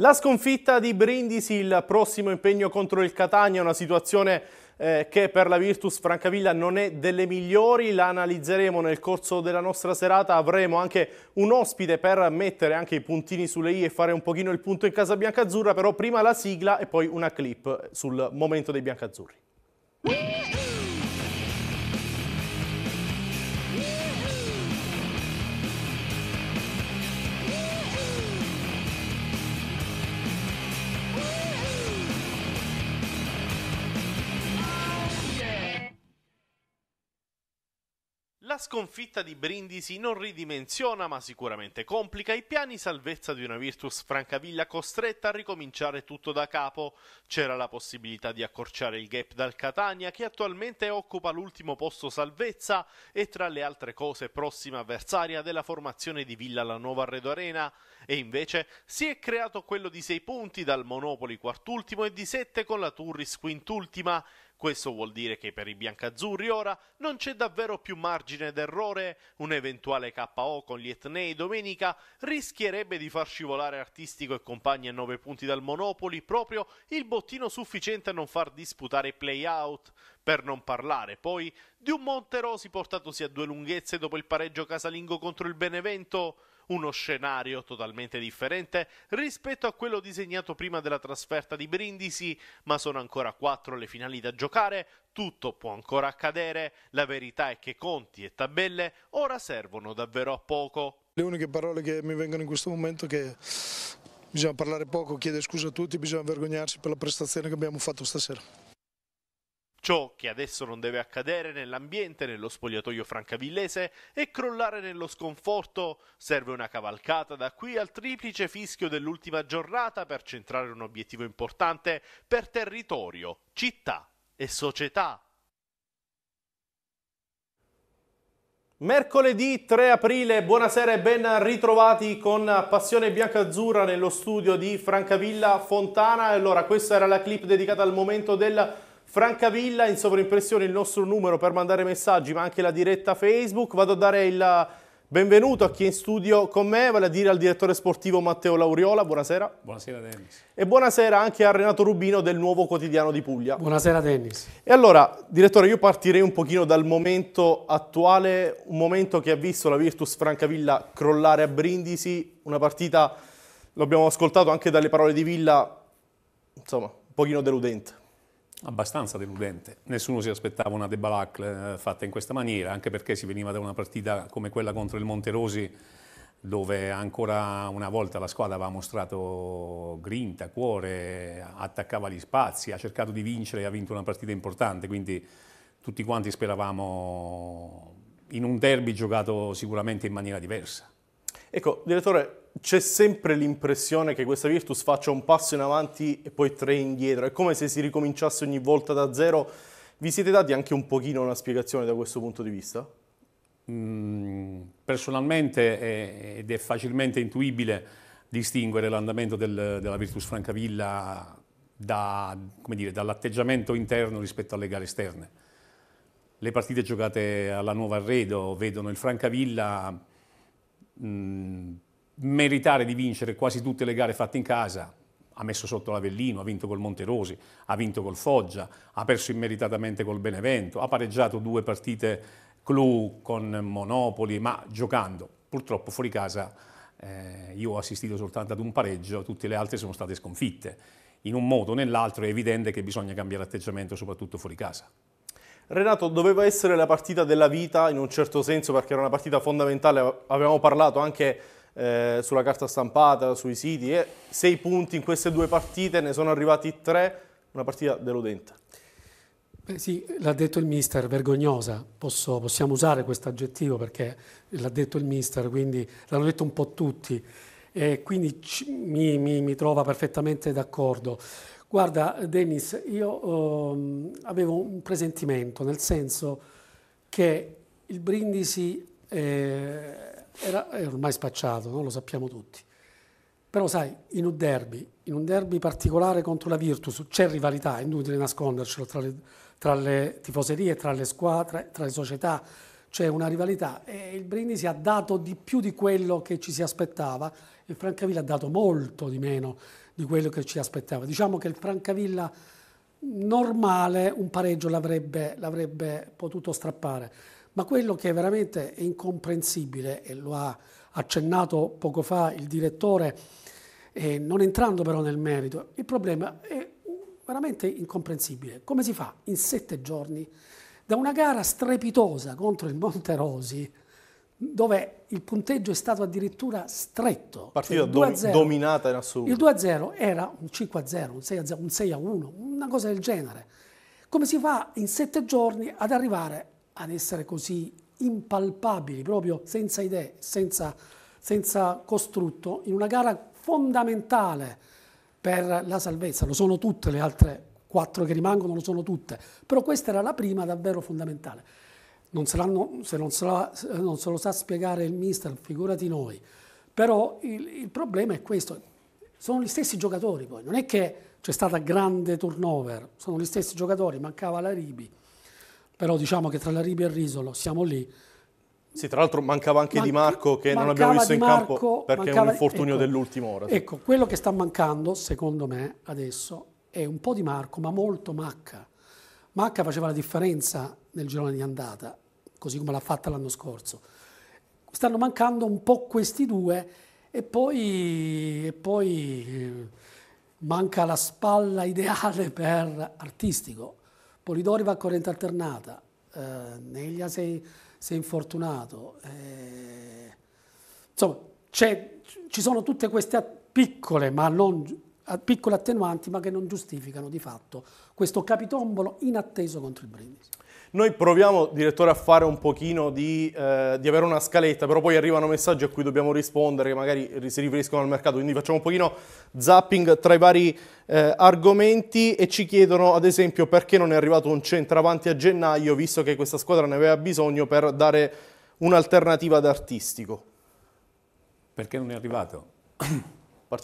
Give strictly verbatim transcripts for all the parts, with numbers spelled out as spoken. La sconfitta di Brindisi, il prossimo impegno contro il Catania, è una situazione eh, che per la Virtus Francavilla non è delle migliori, la analizzeremo nel corso della nostra serata, avremo anche un ospite per mettere anche i puntini sulle i e fare un pochino il punto in casa biancazzurra, però prima la sigla e poi una clip sul momento dei biancazzurri. La sconfitta di Brindisi non ridimensiona ma sicuramente complica i piani salvezza di una Virtus Francavilla costretta a ricominciare tutto da capo. C'era la possibilità di accorciare il gap dal Catania che attualmente occupa l'ultimo posto salvezza e tra le altre cose prossima avversaria della formazione di Villa la Nuova Arredo Arena, e invece si è creato quello di sei punti dal Monopoli quart'ultimo e di sette con la Turris quint'ultima. Questo vuol dire che per i biancazzurri ora non c'è davvero più margine d'errore, un eventuale K O con gli etnei domenica rischierebbe di far scivolare Artistico e compagni a nove punti dal Monopoli, proprio il bottino sufficiente a non far disputare i play-out. Per non parlare poi di un Monterosi portatosi a due lunghezze dopo il pareggio casalingo contro il Benevento. Uno scenario totalmente differente rispetto a quello disegnato prima della trasferta di Brindisi, ma sono ancora quattro le finali da giocare, tutto può ancora accadere, la verità è che conti e tabelle ora servono davvero a poco. Le uniche parole che mi vengono in questo momento è che bisogna parlare poco, chiedere scusa a tutti, bisogna vergognarsi per la prestazione che abbiamo fatto stasera. Ciò che adesso non deve accadere nell'ambiente, nello spogliatoio francavillese, è crollare nello sconforto. Serve una cavalcata da qui al triplice fischio dell'ultima giornata per centrare un obiettivo importante per territorio, città e società. Mercoledì tre aprile, buonasera e ben ritrovati con Passione Biancazzurra nello studio di Francavilla Fontana. Allora, questa era la clip dedicata al momento del Francavilla, in sovrimpressione il nostro numero per mandare messaggi ma anche la diretta Facebook. Vado a dare il benvenuto a chi è in studio con me, vale a dire al direttore sportivo Matteo Lauriola, buonasera. Buonasera Dennis. E buonasera anche a Renato Rubino del Nuovo Quotidiano di Puglia. Buonasera Dennis. E allora, direttore, io partirei un pochino dal momento attuale, un momento che ha visto la Virtus Francavilla crollare a Brindisi, una partita, lo abbiamo ascoltato anche dalle parole di Villa, insomma, un pochino deludente. Abbastanza deludente, nessuno si aspettava una debacle eh, fatta in questa maniera, anche perché si veniva da una partita come quella contro il Monterosi dove ancora una volta la squadra aveva mostrato grinta, cuore, attaccava gli spazi, ha cercato di vincere e ha vinto una partita importante, quindi tutti quanti speravamo in un derby giocato sicuramente in maniera diversa. Ecco, direttore, c'è sempre l'impressione che questa Virtus faccia un passo in avanti e poi tre indietro, è come se si ricominciasse ogni volta da zero. Vi siete dati anche un pochino una spiegazione da questo punto di vista? Mm, personalmente è, ed è facilmente intuibile distinguere l'andamento del, della Virtus Francavilla da, come dire, dall'atteggiamento interno rispetto alle gare esterne. Le partite giocate alla Nuova Arredo vedono il Francavilla Mm, meritare di vincere quasi tutte le gare fatte in casa. Ha messo sotto l'Avellino, ha vinto col Monterosi, ha vinto col Foggia, ha perso immeritatamente col Benevento, ha pareggiato due partite clou con Monopoli, ma giocando purtroppo fuori casa eh, io ho assistito soltanto ad un pareggio, tutte le altre sono state sconfitte. In un modo o nell'altro è evidente che bisogna cambiare atteggiamento soprattutto fuori casa. Renato, doveva essere la partita della vita in un certo senso perché era una partita fondamentale, avevamo parlato anche eh, sulla carta stampata, sui siti, e sei punti in queste due partite, ne sono arrivati tre, una partita deludente. Beh, sì, l'ha detto il mister, vergognosa, Posso, possiamo usare questo aggettivo perché l'ha detto il mister, quindi l'hanno detto un po' tutti, e quindi mi, mi, mi trova perfettamente d'accordo. Guarda Dennis, io ehm, avevo un presentimento, nel senso che il Brindisi eh, era, era ormai spacciato, no? Lo sappiamo tutti. Però sai, in un derby, in un derby particolare contro la Virtus, c'è rivalità, è inutile nascondercelo, tra le, tra le tifoserie, tra le squadre, tra le società, c'è una rivalità e il Brindisi ha dato di più di quello che ci si aspettava, il Francavilla ha dato molto di meno di quello che ci aspettava. Diciamo che il Francavilla normale un pareggio l'avrebbe potuto strappare, ma quello che è veramente incomprensibile, e lo ha accennato poco fa il direttore, eh, non entrando però nel merito, il problema è veramente incomprensibile. Come si fa in sette giorni da una gara strepitosa contro il Monterosi, dove il punteggio è stato addirittura stretto, partita cioè dominata in assoluto, il due a zero era un cinque a zero, un sei a zero, un sei a uno, una cosa del genere. Come si fa in sette giorni ad arrivare ad essere così impalpabili, proprio senza idee, senza, senza costrutto, in una gara fondamentale per la salvezza? Lo sono tutte le altre quattro che rimangono, lo sono tutte, però questa era la prima davvero fondamentale. Non se, se non, se la, non se lo sa spiegare il mister, figurati noi. Però il, il problema è questo, sono gli stessi giocatori poi, non è che c'è stata grande turnover, sono gli stessi giocatori, mancava la Ribi, però diciamo che tra la Ribi e il Risolo siamo lì. Sì, tra l'altro mancava anche Man Di Marco, che non abbiamo visto in Marco, campo perché mancava, è un infortunio ecco, dell'ultima ora. Sì. Ecco, quello che sta mancando, secondo me, adesso è un po' Di Marco, ma molto Macca. Macca faceva la differenza nel girone di andata, così come l'ha fatta l'anno scorso. Stanno mancando un po' questi due e poi, e poi manca la spalla ideale per Artistico. Polidori va a corrente alternata, eh, Neglia sei, sei infortunato. Eh, insomma, ci sono tutte queste piccole, ma non... piccole attenuanti, ma che non giustificano di fatto questo capitombolo inatteso contro il Brindisi. Noi proviamo, direttore, a fare un pochino di, eh, di avere una scaletta, però poi arrivano messaggi a cui dobbiamo rispondere, che magari si riferiscono al mercato, quindi facciamo un pochino zapping tra i vari eh, argomenti e ci chiedono, ad esempio, perché non è arrivato un centravanti a gennaio, visto che questa squadra ne aveva bisogno per dare un'alternativa ad Artistico. Perché non è arrivato?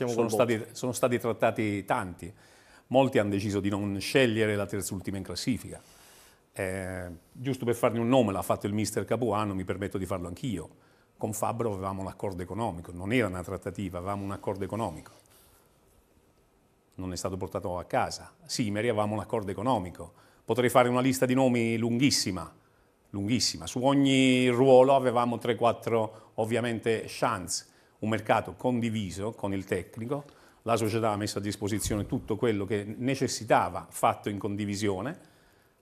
Sono stati, sono stati trattati tanti, molti hanno deciso di non scegliere la terz'ultima in classifica. Eh, giusto per farne un nome, l'ha fatto il mister Capuano, mi permetto di farlo anch'io. Con Fabbro avevamo un accordo economico, non era una trattativa, avevamo un accordo economico. Non è stato portato a casa. Sì, avevamo un accordo economico. Potrei fare una lista di nomi lunghissima, lunghissima. Su ogni ruolo avevamo tre quattro ovviamente chance. Un mercato condiviso con il tecnico, la società ha messo a disposizione tutto quello che necessitava fatto in condivisione,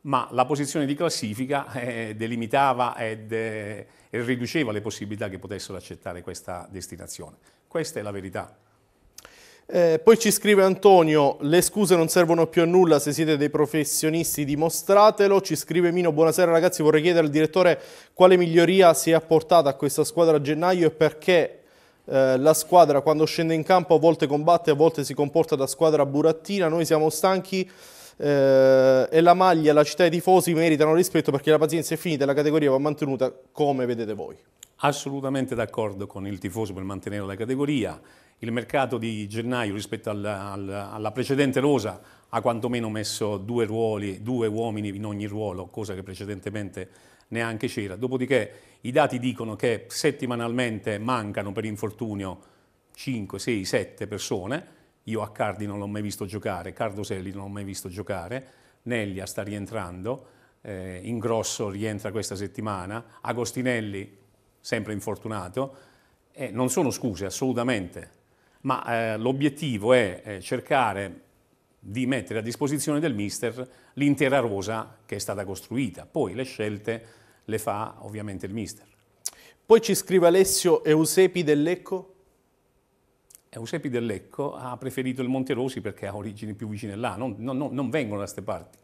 ma la posizione di classifica eh, delimitava ed, eh, e riduceva le possibilità che potessero accettare questa destinazione. Questa è la verità. Eh, poi ci scrive Antonio, le scuse non servono più a nulla, se siete dei professionisti dimostratelo. Ci scrive Mino, buonasera ragazzi, vorrei chiedere al direttore quale miglioria si è apportata a questa squadra a gennaio e perché Eh, la squadra quando scende in campo a volte combatte, a volte si comporta da squadra burattina. Noi siamo stanchi eh, e la maglia, la città e i tifosi meritano rispetto perché la pazienza è finita e la categoria va mantenuta come vedete voi. Assolutamente d'accordo con il tifoso per mantenere la categoria. Il mercato di gennaio rispetto al, al, alla precedente rosa ha quantomeno messo due ruoli, due uomini in ogni ruolo, cosa che precedentemente neanche c'era. Dopodiché i dati dicono che settimanalmente mancano per infortunio cinque, sei, sette persone. Io a Cardi non l'ho mai visto giocare, Cardoselli non l'ho mai visto giocare, Neglia sta rientrando, eh, Ingrosso rientra questa settimana, Agostinelli sempre infortunato. Eh, non sono scuse assolutamente, ma eh, l'obiettivo è eh, cercare di mettere a disposizione del mister l'intera rosa che è stata costruita. Poi le scelte le fa ovviamente il mister. Poi ci scrive Alessio, Eusepi Dell'Ecco? Eusepi Dell'Ecco ha preferito il Monterosi perché ha origini più vicine là, non, non, non vengono da ste parti.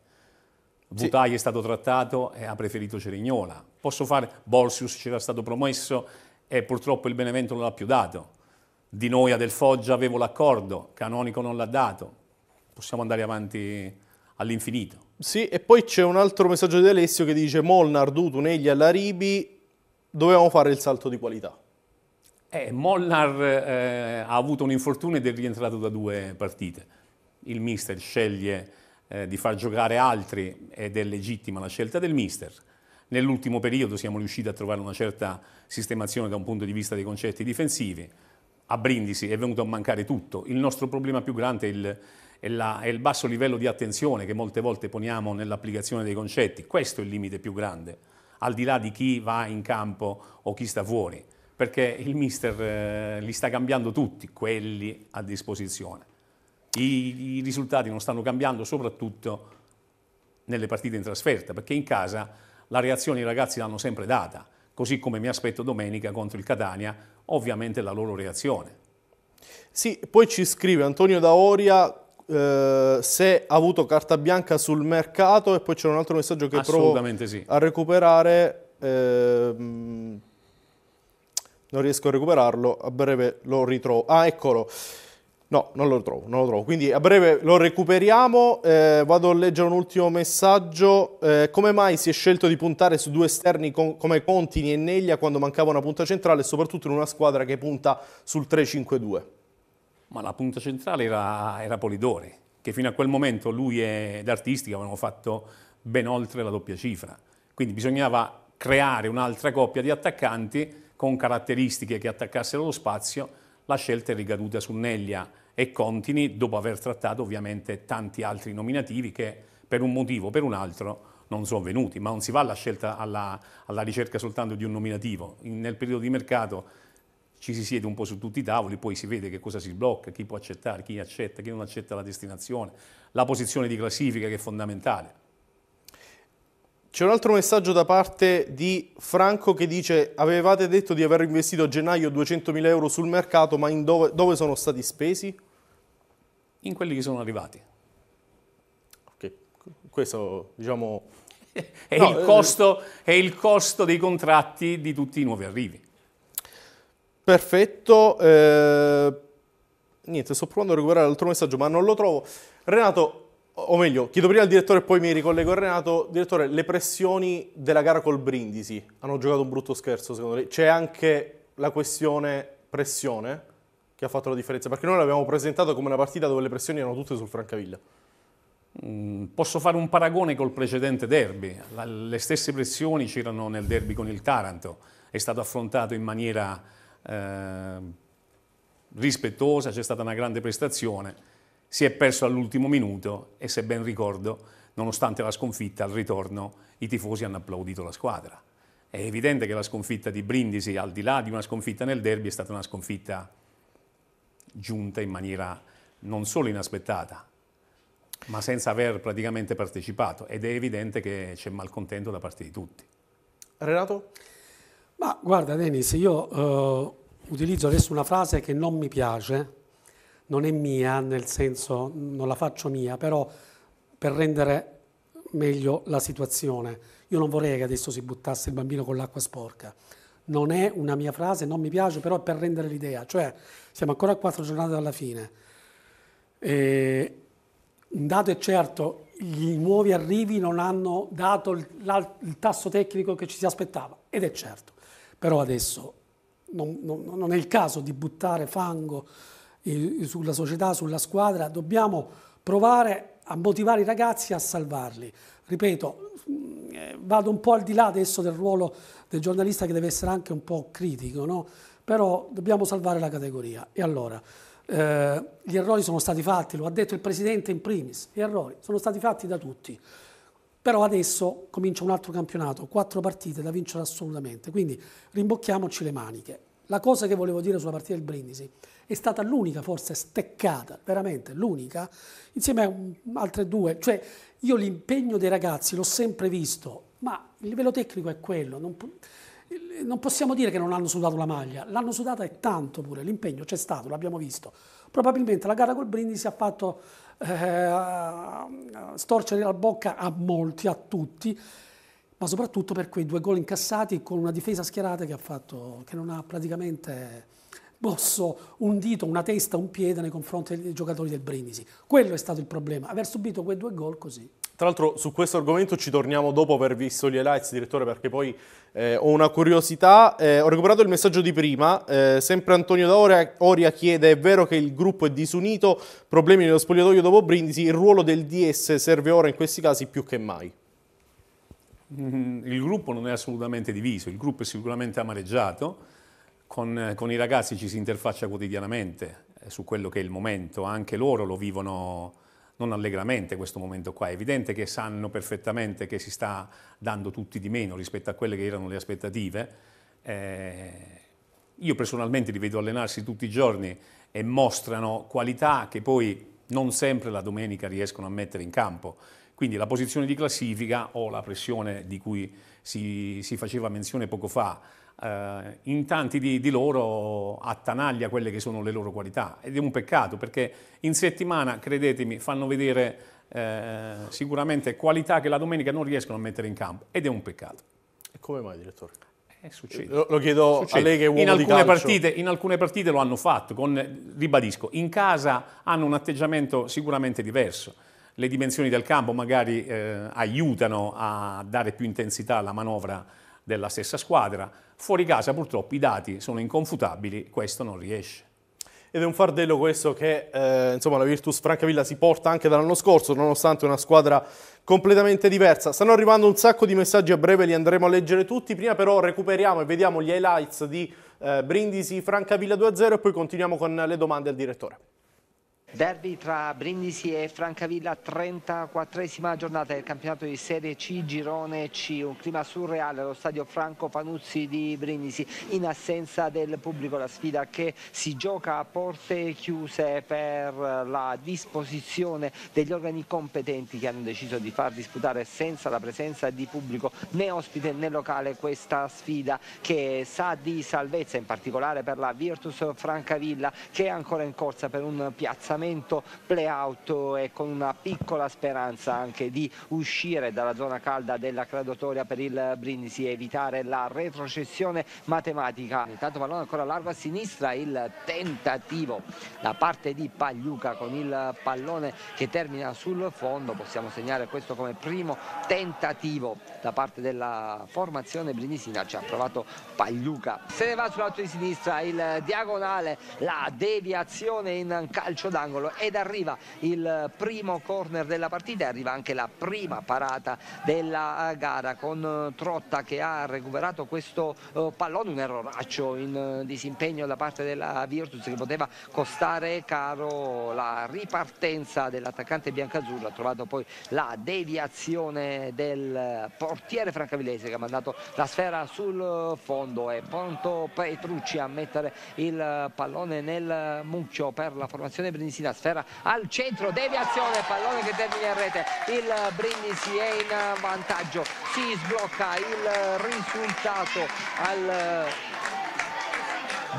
Sì. Butai è stato trattato e ha preferito Cerignola. Posso fare, Bolsius c'era stato promesso e purtroppo il Benevento non l'ha più dato. Di Noia del Foggia avevo l'accordo, Canonico non l'ha dato. Possiamo andare avanti all'infinito. Sì, e poi c'è un altro messaggio di Alessio che dice Molnar, Dutu, Neglia, Laribi, dovevamo fare il salto di qualità. Eh, Molnar eh, ha avuto un infortunio ed è rientrato da due partite. Il mister sceglie eh, di far giocare altri ed è legittima la scelta del mister. Nell'ultimo periodo siamo riusciti a trovare una certa sistemazione da un punto di vista dei concetti difensivi. A Brindisi è venuto a mancare tutto. Il nostro problema più grande è il, è la, è il basso livello di attenzione che molte volte poniamo nell'applicazione dei concetti. Questo è il limite più grande, al di là di chi va in campo o chi sta fuori, perché il mister eh, li sta cambiando tutti, quelli a disposizione. I, i risultati non stanno cambiando, soprattutto nelle partite in trasferta, perché in casa la reazione i ragazzi l'hanno sempre data, così come mi aspetto domenica contro il Catania, ovviamente la loro reazione. Sì, poi ci scrive Antonio Daoria eh, se ha avuto carta bianca sul mercato, e poi c'è un altro messaggio che provo sì. a recuperare, eh, non riesco a recuperarlo, a breve lo ritrovo. Ah, eccolo. No, non lo trovo, non lo trovo, quindi a breve lo recuperiamo. Eh, vado a leggere un ultimo messaggio. Eh, come mai si è scelto di puntare su due esterni con, come Conti e Neglia quando mancava una punta centrale, soprattutto in una squadra che punta sul tre cinque due? Ma la punta centrale era, era Polidori, che fino a quel momento lui ed Artistico avevano fatto ben oltre la doppia cifra. Quindi bisognava creare un'altra coppia di attaccanti con caratteristiche che attaccassero lo spazio. La scelta è ricaduta su Neglia e Contini, dopo aver trattato ovviamente tanti altri nominativi che per un motivo o per un altro non sono venuti, ma non si va alla scelta alla, alla ricerca soltanto di un nominativo. In, nel periodo di mercato ci si siede un po' su tutti i tavoli, poi si vede che cosa si blocca, chi può accettare, chi accetta, chi non accetta la destinazione, la posizione di classifica che è fondamentale. C'è un altro messaggio da parte di Franco che dice: avevate detto di aver investito a gennaio duecentomila euro sul mercato, ma in dove, dove sono stati spesi? In quelli che sono arrivati. Ok, questo diciamo... è, no, il costo, eh... è il costo dei contratti di tutti i nuovi arrivi. Perfetto. Eh... Niente, sto provando a recuperare l'altro messaggio, ma non lo trovo. Renato... O meglio, chiedo prima al direttore e poi mi ricollego a Renato. Direttore, le pressioni della gara col Brindisi hanno giocato un brutto scherzo secondo lei? C'è anche la questione pressione che ha fatto la differenza? Perché noi l'abbiamo presentato come una partita dove le pressioni erano tutte sul Francavilla. Mm, posso fare un paragone col precedente derby. La, le stesse pressioni c'erano nel derby con il Taranto. È stato affrontato in maniera eh, rispettosa, c'è stata una grande prestazione. Si è perso all'ultimo minuto e, se ben ricordo, nonostante la sconfitta, al ritorno i tifosi hanno applaudito la squadra. È evidente che la sconfitta di Brindisi, al di là di una sconfitta nel derby, è stata una sconfitta giunta in maniera non solo inaspettata, ma senza aver praticamente partecipato, ed è evidente che c'è malcontento da parte di tutti. Renato? Ma guarda Denis, io eh, utilizzo adesso una frase che non mi piace. Non è mia, nel senso non la faccio mia, però per rendere meglio la situazione. Io non vorrei che adesso si buttasse il bambino con l'acqua sporca. Non è una mia frase, non mi piace, però è per rendere l'idea. Cioè, siamo ancora a quattro giornate dalla fine. E un dato è certo, i nuovi arrivi non hanno dato il, il tasso tecnico che ci si aspettava, ed è certo. Però adesso non, non, non è il caso di buttare fango sulla società, sulla squadra. Dobbiamo provare a motivare i ragazzi, a salvarli. Ripeto, vado un po' al di là adesso del ruolo del giornalista, che deve essere anche un po' critico, no? Però dobbiamo salvare la categoria. E allora eh, gli errori sono stati fatti, lo ha detto il presidente in primis, gli errori sono stati fatti da tutti, però adesso comincia un altro campionato, quattro partite da vincere assolutamente, quindi rimbocchiamoci le maniche. La cosa che volevo dire sulla partita del Brindisi è stata l'unica, forse steccata, veramente l'unica, insieme a altre due. Cioè, io l'impegno dei ragazzi l'ho sempre visto, ma il livello tecnico è quello. Non, non possiamo dire che non hanno sudato la maglia, l'hanno sudata e tanto pure, l'impegno c'è stato, l'abbiamo visto. Probabilmente la gara col Brindisi ha fatto eh, storcere la bocca a molti, a tutti, ma soprattutto per quei due gol incassati con una difesa schierata che ha fatto, che non ha praticamente mosso un dito, una testa, un piede nei confronti dei giocatori del Brindisi. Quello è stato il problema, aver subito quei due gol così. Tra l'altro su questo argomento ci torniamo dopo aver visto gli highlights, direttore, perché poi eh, ho una curiosità. Eh, ho recuperato il messaggio di prima, eh, sempre Antonio D'Oria Oria chiede: è vero che il gruppo è disunito, problemi nello spogliatoio dopo Brindisi, il ruolo del D S serve ora in questi casi più che mai? il gruppo non è assolutamente diviso, il gruppo è sicuramente amareggiato, con, con i ragazzi ci si interfaccia quotidianamente su quello che è il momento, anche loro lo vivono non allegramente questo momento qua, è evidente che sanno perfettamente che si sta dando tutti di meno rispetto a quelle che erano le aspettative. Eh, io personalmente li vedo allenarsi tutti i giorni e mostrano qualità che poi non sempre la domenica riescono a mettere in campo. Quindi la posizione di classifica o la pressione di cui si, si faceva menzione poco fa, eh, in tanti di, di loro attanaglia quelle che sono le loro qualità, ed è un peccato perché in settimana, credetemi, fanno vedere eh, sicuramente qualità che la domenica non riescono a mettere in campo, ed è un peccato. E come mai, direttore? Eh, succede. Lo, lo chiedo succede. A lei che è uomo in alcune di calcio. Partite, in alcune partite lo hanno fatto, con, ribadisco, in casa hanno un atteggiamento sicuramente diverso. Le dimensioni del campo magari eh, aiutano a dare più intensità alla manovra della stessa squadra. Fuori casa purtroppo i dati sono inconfutabili, questo non riesce. Ed è un fardello questo che eh, insomma, la Virtus Francavilla si porta anche dall'anno scorso, nonostante una squadra completamente diversa. Stanno arrivando un sacco di messaggi, a breve li andremo a leggere tutti. Prima però recuperiamo e vediamo gli highlights di eh, Brindisi Francavilla due a zero e poi continuiamo con le domande al direttore. Derby tra Brindisi e Francavilla, trentaquattresima giornata del campionato di Serie C, Girone C. Un clima surreale allo stadio Franco Panuzzi di Brindisi, in assenza del pubblico. La sfida che si gioca a porte chiuse per la disposizione degli organi competenti, che hanno deciso di far disputare senza la presenza di pubblico né ospite né locale questa sfida che sa di salvezza, in particolare per la Virtus Francavilla, che è ancora in corsa per un piazzamento play-out e con una piccola speranza anche di uscire dalla zona calda della graduatoria per il Brindisi e evitare la retrocessione matematica. Intanto pallone ancora largo a sinistra, il tentativo da parte di Pagliuca con il pallone che termina sul fondo. Possiamo segnare questo come primo tentativo da parte della formazione brindisina. Ci ha provato Pagliuca, se ne va sull'alto di sinistra, il diagonale, la deviazione in calcio d'angolo ed arriva il primo corner della partita e arriva anche la prima parata della gara, con Trotta che ha recuperato questo pallone, un erroraccio in disimpegno da parte della Virtus che poteva costare caro la ripartenza dell'attaccante biancazzurro. Ha trovato poi la deviazione del portiere francavillese che ha mandato la sfera sul fondo. È pronto Petrucci a mettere il pallone nel mucchio per la formazione brindisina. Sfera al centro, deviazione, pallone che termina in rete, il Brindisi è in vantaggio, si sblocca il risultato al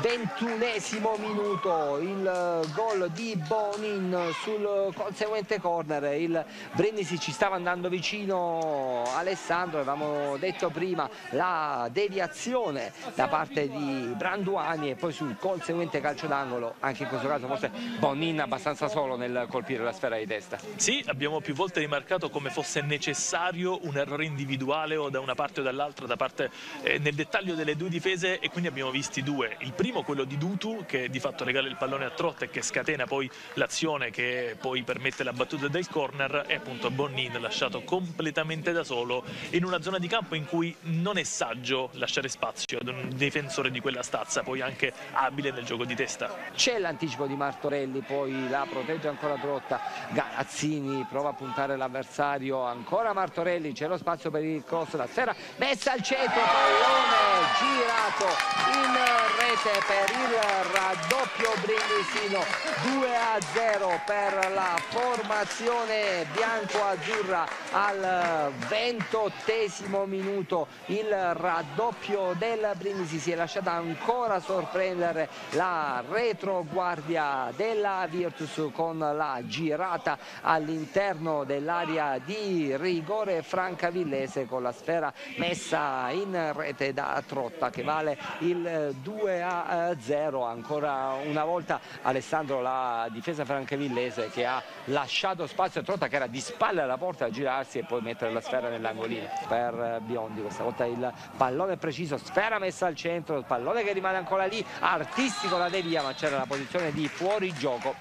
ventunesimo minuto, il gol di Bonin sul conseguente corner. Il Brindisi ci stava andando vicino, Alessandro, avevamo detto prima la deviazione da parte di Branduani e poi sul conseguente calcio d'angolo, anche in questo caso forse Bonin abbastanza solo nel colpire la sfera di testa. Sì, abbiamo più volte rimarcato come fosse necessario un errore individuale o da una parte o dall'altra da parte eh, nel dettaglio delle due difese, e quindi abbiamo visti due. Il primo, quello di Dutu, che di fatto regala il pallone a Trotta e che scatena poi l'azione che poi permette la battuta del corner, e appunto Bonin lasciato completamente da solo in una zona di campo in cui non è saggio lasciare spazio ad un difensore di quella stazza, poi anche abile nel gioco di testa. C'è l'anticipo di Martorelli, poi la protegge ancora Trotta, Galazzini prova a puntare l'avversario, ancora Martorelli, c'è lo spazio per il cross, la sfera messa al centro, pallone girato in rete per il raddoppio brindisino. Due a zero per la formazione bianco-azzurra al ventottesimo minuto. Il raddoppio del Brindisi, si è lasciata ancora sorprendere la retroguardia della Virtus con la girata all'interno dell'area di rigore francavillese, con la sfera messa in rete da Trotta che vale il due a zero. Ancora una volta Alessandro, la difesa francavillese che ha lasciato spazio a Trotta che era di spalle alla porta, a girarsi e poi mettere la sfera nell'angolino per Biondi. Questa volta il pallone preciso, sfera messa al centro, il pallone che rimane ancora lì, Artistico la devia ma c'era la posizione di fuorigioco.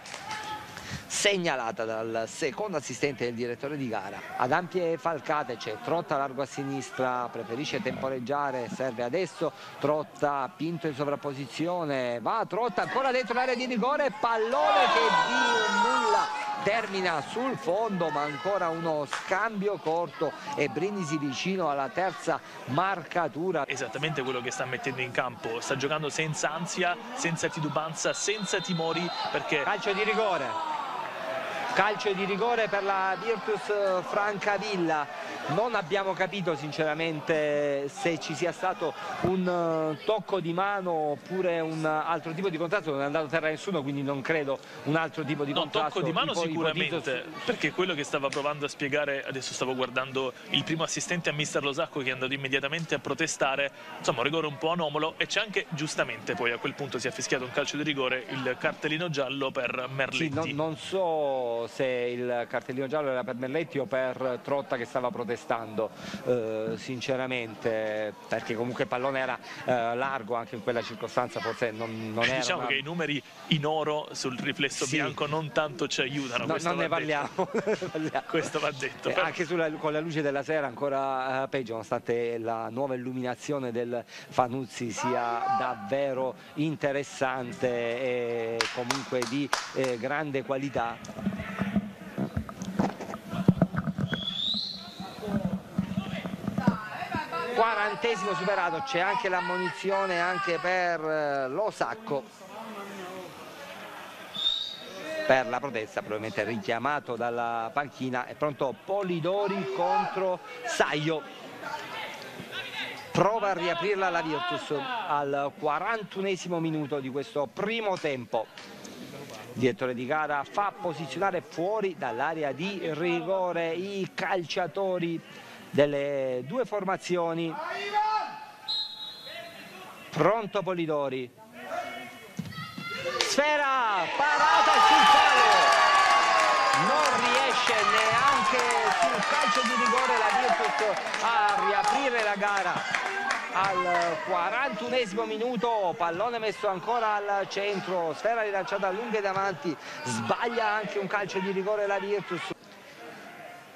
segnalata dal secondo assistente del direttore di gara. Ad ampie falcate c'è Trotta largo a sinistra, preferisce temporeggiare, serve adesso Trotta, Pinto in sovrapposizione, va Trotta ancora dentro l'area di rigore, pallone che di nulla termina sul fondo, ma ancora uno scambio corto e Brindisi vicino alla terza marcatura. Esattamente quello che sta mettendo in campo, sta giocando senza ansia, senza titubanza, senza timori, perché calcio di rigore. Calcio di rigore per la Virtus Francavilla. Non abbiamo capito sinceramente se ci sia stato un tocco di mano oppure un altro tipo di contrasto. Non è andato a terra nessuno, quindi non credo un altro tipo di no, contrasto. No, tocco di mano sicuramente, perché quello che stava provando a spiegare, adesso stavo guardando il primo assistente a mister Losacco che è andato immediatamente a protestare, insomma un rigore un po' anomalo, e c'è anche giustamente poi a quel punto si è fischiato un calcio di rigore, il cartellino giallo per Merletti. Sì, no, non so se il cartellino giallo era per Merletti o per Trotta che stava protestando eh, sinceramente, perché comunque il pallone era eh, largo anche in quella circostanza, forse non, non era diciamo una... che i numeri in oro sul riflesso sì. bianco non tanto ci aiutano, no, non ne parliamo. Questo va detto eh, però... anche sulla, con la luce della sera ancora eh, peggio, nonostante la nuova illuminazione del Fanuzzi sia davvero interessante e comunque di eh, grande qualità. Quarantesimo superato, c'è anche l'ammonizione anche per Losacco per la protesta, probabilmente richiamato dalla panchina. È pronto Polidori contro Saio, prova a riaprirla la Virtus al quarantunesimo minuto di questo primo tempo. Il direttore di gara fa posizionare fuori dall'area di rigore i calciatori delle due formazioni. Pronto Polidori, sfera parata sul palo, non riesce neanche sul calcio di rigore la Virtus a riaprire la gara al quarantunesimo minuto. Pallone messo ancora al centro, sfera rilanciata a lunghe davanti, sbaglia anche un calcio di rigore la Virtus.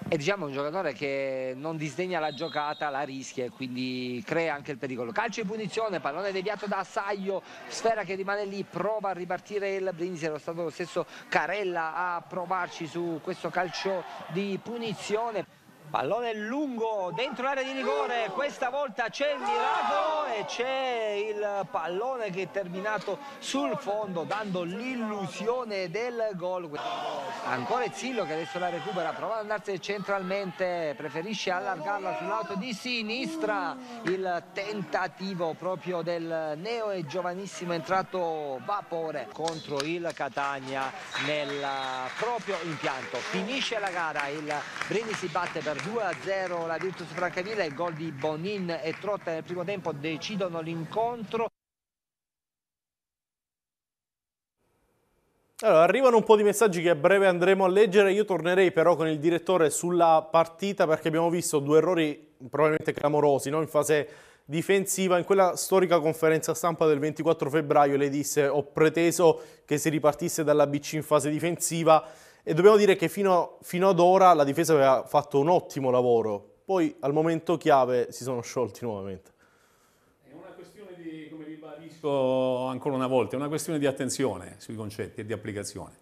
È diciamo un giocatore che non disdegna la giocata, la rischia e quindi crea anche il pericolo. Calcio di punizione, pallone deviato da Saio, sfera che rimane lì, prova a ripartire il Brindisi, era stato lo stesso Carella a provarci su questo calcio di punizione. Pallone lungo dentro l'area di rigore, questa volta c'è il miracolo e c'è il pallone che è terminato sul fondo dando l'illusione del gol. Ancora Zillo che adesso la recupera, prova ad andarsene centralmente, preferisce allargarla sul lato di sinistra. Il tentativo proprio del neo e giovanissimo entrato Vapore contro il Catania nel proprio impianto. Finisce la gara, il Brindisi batte per due a zero la Virtus Francavilla. Il gol di Bonin e Trotta nel primo tempo decidono l'incontro. Allora, arrivano un po' di messaggi che a breve andremo a leggere. Io tornerei però con il direttore sulla partita, perché abbiamo visto due errori probabilmente clamorosi, no? In fase difensiva. In quella storica conferenza stampa del ventiquattro febbraio lei disse: ho preteso che si ripartisse dalla B C in fase difensiva. E dobbiamo dire che fino, fino ad ora la difesa aveva fatto un ottimo lavoro, poi al momento chiave si sono sciolti nuovamente. È una questione di, come ribadisco ancora una volta, è una questione di attenzione sui concetti e di applicazione.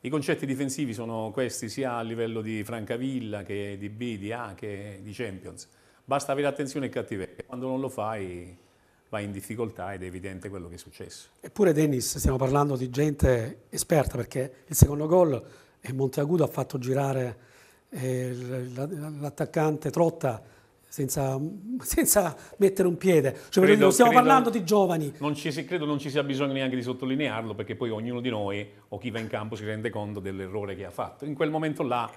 I concetti difensivi sono questi sia a livello di Francavilla che di B, di A che di Champions. Basta avere attenzione e cattiveria, quando non lo fai vai in difficoltà ed è evidente quello che è successo. Eppure Dennis, stiamo parlando di gente esperta, perché il secondo gol... e Monteagudo ha fatto girare eh, l'attaccante Trotta senza, senza mettere un piede. Cioè, credo, stiamo credo, parlando di giovani. Non ci, credo non ci sia bisogno neanche di sottolinearlo, perché poi ognuno di noi o chi va in campo si rende conto dell'errore che ha fatto. In quel momento là...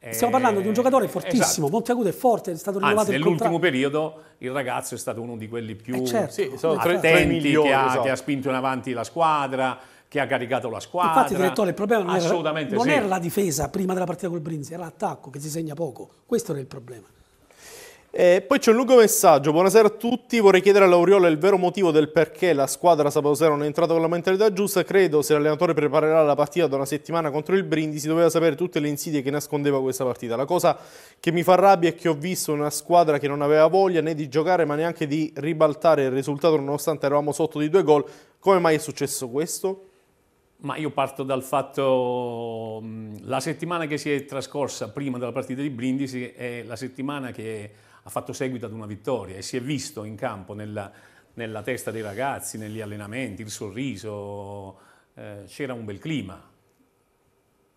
Eh, stiamo parlando di un giocatore fortissimo, esatto. Monteagudo è forte, è stato rinnovato. Anzi, nell'ultimo periodo il ragazzo è stato uno di quelli più eh certo, sì, sono ah, attenti, che ha, so. che ha spinto in avanti la squadra, che ha caricato la squadra. Infatti direttore, il problema non, era, non sì. era la difesa prima della partita col Brindisi, era l'attacco che si segna poco, questo era il problema. E poi c'è un lungo messaggio. Buonasera a tutti, vorrei chiedere a Lauriola il vero motivo del perché la squadra sabato sera non è entrata con la mentalità giusta. Credo se l'allenatore preparerà la partita da una settimana contro il Brindisi doveva sapere tutte le insidie che nascondeva questa partita. La cosa che mi fa rabbia è che ho visto una squadra che non aveva voglia né di giocare ma neanche di ribaltare il risultato nonostante eravamo sotto di due gol. Come mai è successo questo? Ma io parto dal fatto che la settimana che si è trascorsa prima della partita di Brindisi è la settimana che ha fatto seguito ad una vittoria e si è visto in campo, nella, nella testa dei ragazzi, negli allenamenti, il sorriso, eh, c'era un bel clima.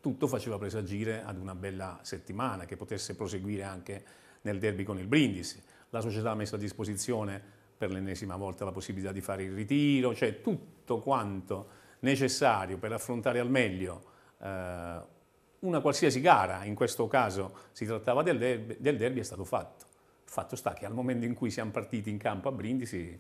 Tutto faceva presagire ad una bella settimana che potesse proseguire anche nel derby con il Brindisi. La società ha messo a disposizione per l'ennesima volta la possibilità di fare il ritiro, cioè tutto quanto necessario per affrontare al meglio eh, una qualsiasi gara, in questo caso si trattava del derby, del derby, è stato fatto. Il fatto sta che al momento in cui siamo partiti in campo a Brindisi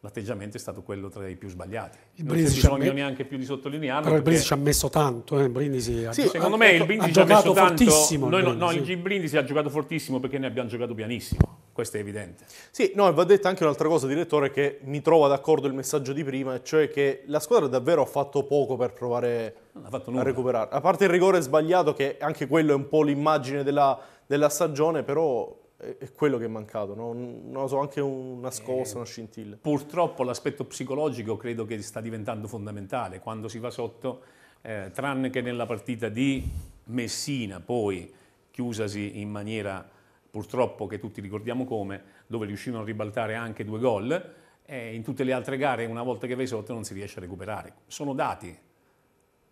l'atteggiamento è stato quello tra i più sbagliati. Il non c'è bisogno neanche più di sottolinearlo. Però il Brindisi ci ha messo tanto, eh? il Brindisi sì, ha, secondo me ha, il Brindisi ha giocato ci ha messo fortissimo. Tanto. Noi, no, sì. Il Brindisi ha giocato fortissimo perché noi abbiamo giocato pianissimo. Questo è evidente. Sì, no, va detta anche un'altra cosa, direttore, che mi trova d'accordo il messaggio di prima, cioè che la squadra davvero ha fatto poco per provare a recuperare. A parte il rigore sbagliato, che anche quello è un po' l'immagine della, della stagione, però è quello che è mancato, no? Non lo so, anche una scossa, eh, una scintilla. Purtroppo l'aspetto psicologico credo che sta diventando fondamentale quando si va sotto, eh, tranne che nella partita di Messina, poi chiusasi in maniera purtroppo che tutti ricordiamo come, dove riuscivano a ribaltare anche due gol, e in tutte le altre gare una volta che vai sotto non si riesce a recuperare. Sono dati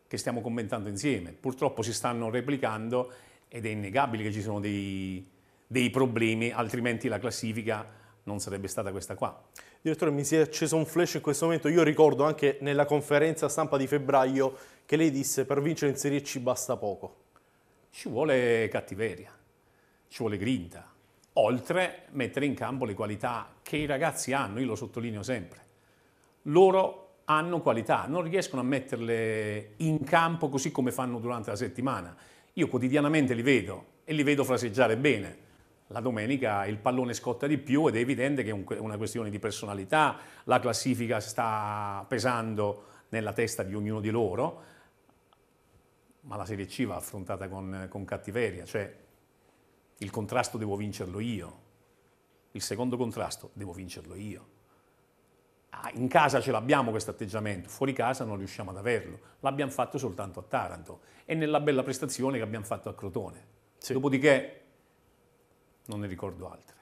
che stiamo commentando insieme, purtroppo si stanno replicando ed è innegabile che ci sono dei, dei problemi, altrimenti la classifica non sarebbe stata questa qua. Direttore, mi si è acceso un flash in questo momento, io ricordo anche nella conferenza stampa di febbraio che lei disse per vincere in Serie C basta poco. Ci vuole cattiveria. Ci vuole grinta, oltre mettere in campo le qualità che i ragazzi hanno, io lo sottolineo sempre. Loro hanno qualità, non riescono a metterle in campo così come fanno durante la settimana. Io quotidianamente li vedo e li vedo fraseggiare bene. La domenica il pallone scotta di più ed è evidente che è una questione di personalità, la classifica sta pesando nella testa di ognuno di loro, ma la Serie C va affrontata con, con cattiveria, cioè il contrasto devo vincerlo io, il secondo contrasto devo vincerlo io. Ah, in casa ce l'abbiamo questo atteggiamento, fuori casa non riusciamo ad averlo, l'abbiamo fatto soltanto a Taranto e nella bella prestazione che abbiamo fatto a Crotone. Sì. Dopodiché non ne ricordo altre.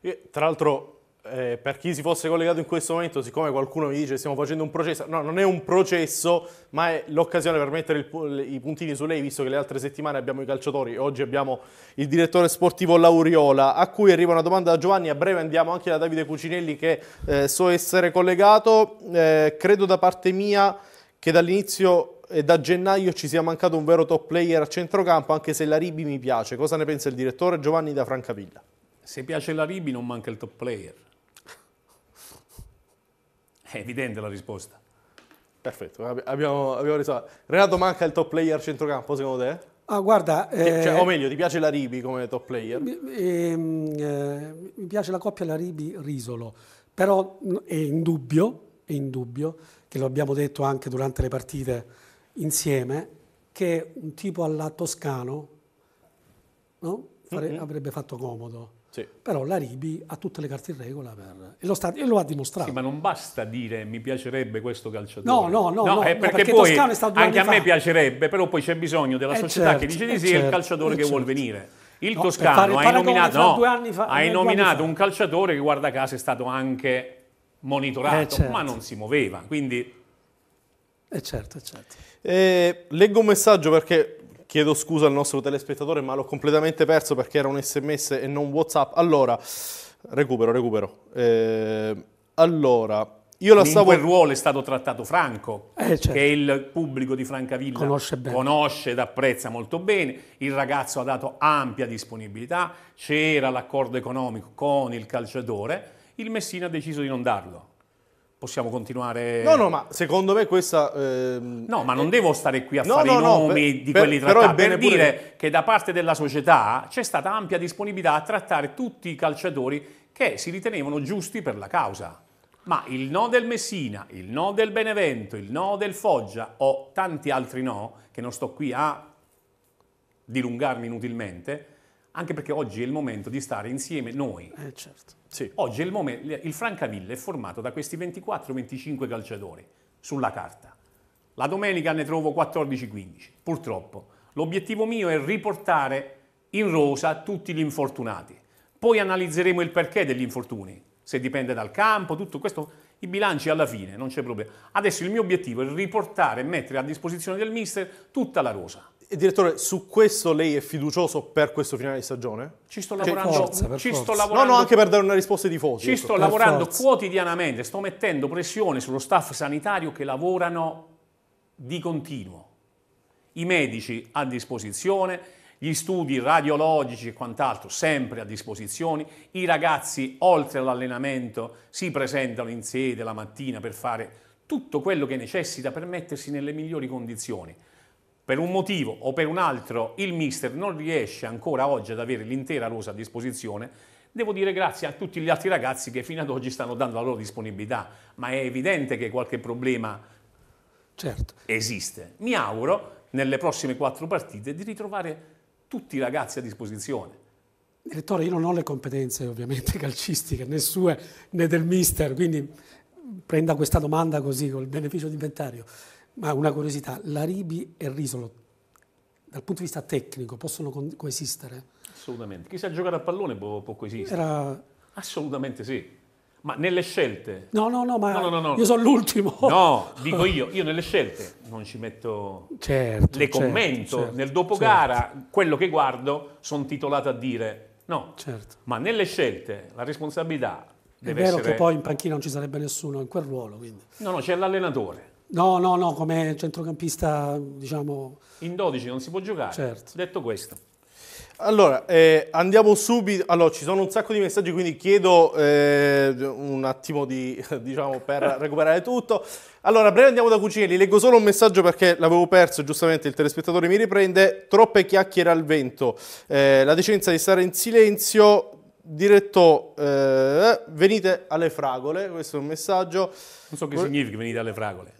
E, tra l'altro, eh, per chi si fosse collegato in questo momento, siccome qualcuno mi dice stiamo facendo un processo, no, non è un processo, ma è l'occasione per mettere il, i puntini su lei, visto che le altre settimane abbiamo i calciatori, oggi abbiamo il direttore sportivo Lauriola, a cui arriva una domanda da Giovanni, a breve andiamo anche da Davide Cucinelli che eh, so essere collegato, eh, credo da parte mia che dall'inizio e da gennaio ci sia mancato un vero top player a centrocampo, anche se la Ribi mi piace, cosa ne pensa il direttore? Giovanni da Francavilla. Se piace la Ribi non manca il top player. È evidente la risposta. Perfetto, abbiamo, abbiamo risolto. Renato, manca il top player centrocampo secondo te? Ah, guarda, che, eh, cioè, o meglio, ti piace la Ribi come top player? Ehm, eh, mi piace la coppia la Ribi-Risolo, però è indubbio, è indubbio, che lo abbiamo detto anche durante le partite insieme, che un tipo alla Toscano, no? Fare, mm-hmm. avrebbe fatto comodo. Sì. Però la Ribi ha tutte le carte in regola per... e, lo sta... e lo ha dimostrato. Sì, ma non basta dire mi piacerebbe questo calciatore. No, no, no, no, è no perché, perché poi è stato anche a me fa. piacerebbe, però poi c'è bisogno della è società certo, che dice di sì e certo, il calciatore che certo. vuol venire. Il no, Toscano hai nominato, no, fa, hai nominato un calciatore che guarda caso è stato anche monitorato, eh certo. ma non si muoveva, quindi... Eh certo, certo. Eh, leggo un messaggio perché... Chiedo scusa al nostro telespettatore, ma l'ho completamente perso perché era un sms e non WhatsApp. Allora, recupero, recupero. Eh, allora, io la stavo... In quel ruolo è stato trattato Franco, eh, certo. che il pubblico di Francavilla conosce, bene. conosce ed apprezza molto bene. Il ragazzo ha dato ampia disponibilità, c'era l'accordo economico con il calciatore, il Messina ha deciso di non darlo. Possiamo continuare? No, no, ma secondo me questa... Eh, no, ma non eh, devo stare qui a no, fare no, i nomi no, per, di quelli per, trattati. Per dire pure... che da parte della società c'è stata ampia disponibilità a trattare tutti i calciatori che si ritenevano giusti per la causa. Ma il no del Messina, il no del Benevento, il no del Foggia o tanti altri no, che non sto qui a dilungarmi inutilmente, anche perché oggi è il momento di stare insieme noi. Eh, certo. Sì. Oggi è il momento, il Francavilla è formato da questi ventiquattro venticinque calciatori sulla carta. La domenica ne trovo quattordici quindici, purtroppo. L'obiettivo mio è riportare in rosa tutti gli infortunati. Poi analizzeremo il perché degli infortuni, se dipende dal campo, tutto questo, i bilanci alla fine, non c'è problema. Adesso il mio obiettivo è riportare e mettere a disposizione del mister tutta la rosa. E direttore, su questo lei è fiducioso per questo finale di stagione? Ci sto lavorando, forza, ci sto lavorando no, no, anche per dare una risposta ai tifosi. Ci sto per lavorando forza. quotidianamente, sto mettendo pressione sullo staff sanitario che lavorano di continuo. I medici a disposizione, gli studi radiologici e quant'altro sempre a disposizione, i ragazzi oltre all'allenamento si presentano in sede la mattina per fare tutto quello che necessita per mettersi nelle migliori condizioni. Per un motivo o per un altro il mister non riesce ancora oggi ad avere l'intera rosa a disposizione. Devo dire grazie a tutti gli altri ragazzi che fino ad oggi stanno dando la loro disponibilità, ma è evidente che qualche problema certo. esiste. Mi auguro nelle prossime quattro partite di ritrovare tutti i ragazzi a disposizione. Direttore, io non ho le competenze ovviamente calcistiche, né sue né del mister, quindi prenda questa domanda così col beneficio d'inventario. Ma una curiosità, la Ribi e il Risolo, dal punto di vista tecnico, possono co coesistere? Assolutamente. Chi sa giocare a pallone può, può coesistere. Era... Assolutamente sì. Ma nelle scelte... No, no, no, ma no, no, no, io sono l'ultimo. No, dico io, io nelle scelte non ci metto... Certo, le commento. Certo, nel dopogara, certo. quello che guardo, sono titolato a dire no. Certo. Ma nelle scelte la responsabilità deve essere... È vero essere... che poi in panchina non ci sarebbe nessuno in quel ruolo, quindi... No, no, c'è l'allenatore. No, no, no, come centrocampista, diciamo... In dodici non si può giocare, certo. detto questo. Allora, eh, andiamo subito... Allora, ci sono un sacco di messaggi, quindi chiedo eh, un attimo di, diciamo, per recuperare tutto. Allora, breve andiamo da Cucinelli. Leggo solo un messaggio perché l'avevo perso, giustamente il telespettatore mi riprende. Troppe chiacchiere al vento. Eh, la decenza di stare in silenzio... Diretto, eh, venite alle fragole, questo è un messaggio. Non so che significa venite alle fragole.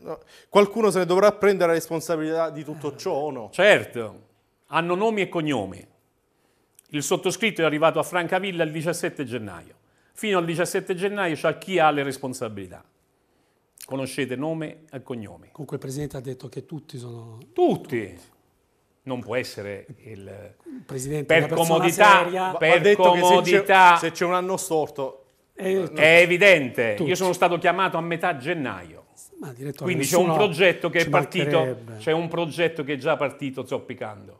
Qualcuno se ne dovrà prendere la responsabilità di tutto ciò o no? Certo, hanno nomi e cognomi. Il sottoscritto è arrivato a Francavilla il diciassette gennaio. Fino al diciassette gennaio c'è chi ha le responsabilità. Conoscete nome e cognomi. Comunque il Presidente ha detto che tutti sono... Tutti! tutti. Non può essere il presidente per comodità, seria. Per detto comodità. Che se c'è un anno storto eh, è evidente. Tutti. Io sono stato chiamato a metà gennaio. Ma quindi c'è un progetto che è partito, c'è un progetto che è già partito zoppicando.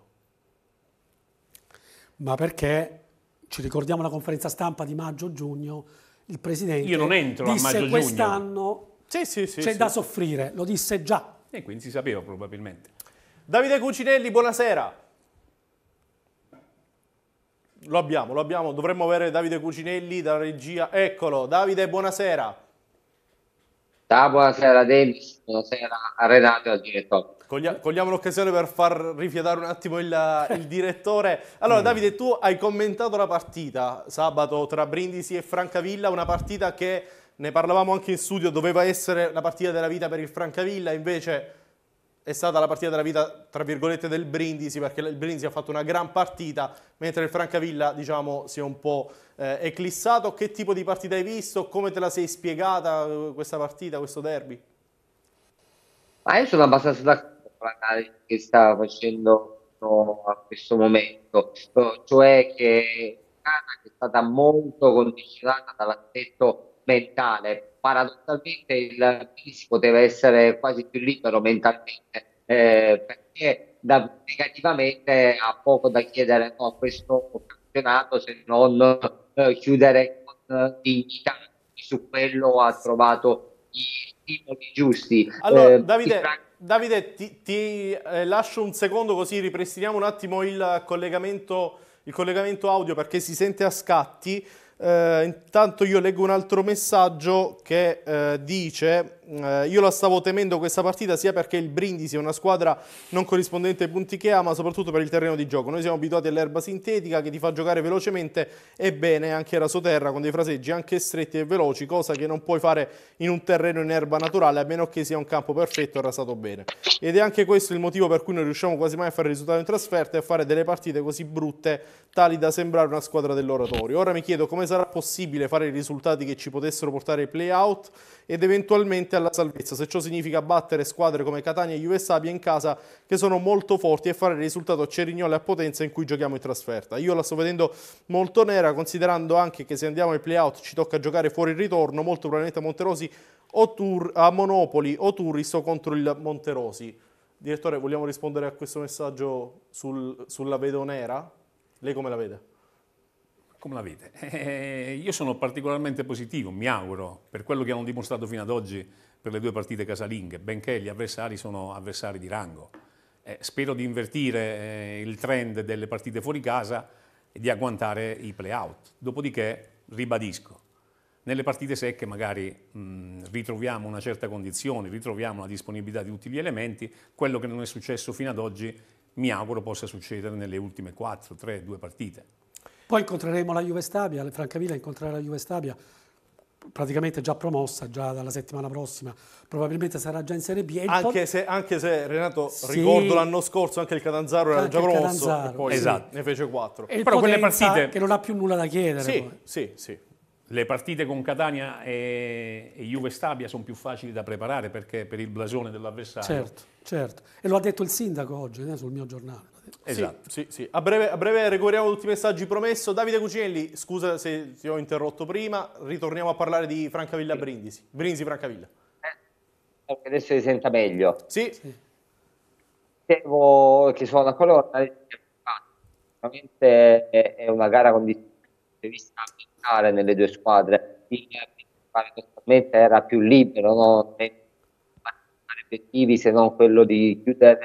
Ma perché ci ricordiamo la conferenza stampa di maggio-giugno? Il presidente io non entro disse a maggio-giugno. Quest'anno sì, sì, sì, c'è sì. da soffrire, lo disse già. E quindi si sapeva probabilmente. Davide Cucinelli, buonasera. Lo abbiamo, lo abbiamo. Dovremmo avere Davide Cucinelli dalla regia. Eccolo, Davide, buonasera. Ciao, buonasera a Dennis, buonasera a Renato e al direttore. Coglia, cogliamo l'occasione per far rifiatare un attimo il, il direttore. Allora, Davide, tu hai commentato la partita sabato tra Brindisi e Francavilla, una partita che, ne parlavamo anche in studio, doveva essere la partita della vita per il Francavilla, invece... È stata la partita della vita, tra virgolette, del Brindisi, perché il Brindisi ha fatto una gran partita, mentre il Francavilla, diciamo, si è un po' eh, eclissato. Che tipo di partita hai visto? Come te la sei spiegata questa partita, questo derby? Ma io sono abbastanza d'accordo con l'analisi che sta facendo no, a questo momento, cioè che è stata molto condizionata dall'aspetto mentale. Paradossalmente il Brindisi poteva essere quasi più libero mentalmente eh, perché da, negativamente ha poco da chiedere no, a questo campionato se non eh, chiudere con dignità. Su quello ha trovato gli stimoli giusti. Allora eh, Davide, Davide ti, ti eh, lascio un secondo così ripristiniamo un attimo il collegamento, il collegamento audio perché si sente a scatti. Eh, intanto io leggo un altro messaggio che eh, dice eh, io la stavo temendo questa partita sia perché il Brindisi è una squadra non corrispondente ai punti che ha, ma soprattutto per il terreno di gioco. Noi siamo abituati all'erba sintetica che ti fa giocare velocemente e bene anche rasoterra con dei fraseggi anche stretti e veloci, cosa che non puoi fare in un terreno in erba naturale a meno che sia un campo perfetto e rasato bene, ed è anche questo il motivo per cui non riusciamo quasi mai a fare risultato in trasferta e a fare delle partite così brutte tali da sembrare una squadra dell'oratorio. Ora mi chiedo come sarà possibile fare i risultati che ci potessero portare ai play-out ed eventualmente alla salvezza, se ciò significa battere squadre come Catania e Juve Stabia in casa che sono molto forti e fare il risultato a Cerignola e a Potenza in cui giochiamo in trasferta. Io la sto vedendo molto nera, considerando anche che se andiamo ai play-out ci tocca giocare fuori il ritorno, molto probabilmente a Monterosi o Tur a Monopoli o Turris o contro il Monterosi. Direttore, vogliamo rispondere a questo messaggio sul, sulla vedo nera? Lei come la vede? Come la vede? Eh, io sono particolarmente positivo, mi auguro, per quello che hanno dimostrato fino ad oggi per le due partite casalinghe, benché gli avversari sono avversari di rango. Eh, spero di invertire eh, il trend delle partite fuori casa e di agguantare i play-out. Dopodiché, ribadisco, nelle partite secche magari mh, ritroviamo una certa condizione, ritroviamo la disponibilità di tutti gli elementi. Quello che non è successo fino ad oggi mi auguro possa succedere nelle ultime quattro, tre, due partite. Poi incontreremo la Juve Stabia, la Francavilla incontrerà la Juve Stabia, praticamente già promossa, già dalla settimana prossima, probabilmente sarà già in Serie B. Anche se, anche se, Renato, sì, ricordo l'anno scorso anche il Catanzaro era già promosso, e poi esatto, ne fece quattro. E però quelle partite che non ha più nulla da chiedere. Sì, poi. sì, sì. Le partite con Catania e, e Juve Stabia sono più facili da preparare perché per il blasone dell'avversario. Certo, certo. E lo ha detto il sindaco oggi eh, sul mio giornale. Esatto. Sì, sì, sì. A breve, a breve recuperiamo tutti i messaggi promesso. Davide Cucinelli, scusa se ti ho interrotto prima, ritorniamo a parlare di Francavilla sì. Brindisi. Brindisi Francavilla. Eh, adesso si senta meglio. Sì. sì. Devo che sono d'accordo con veramente è una gara con vista ambientale nelle due squadre. Il paradossalmente era più libero, non obiettivi se non quello di chiudere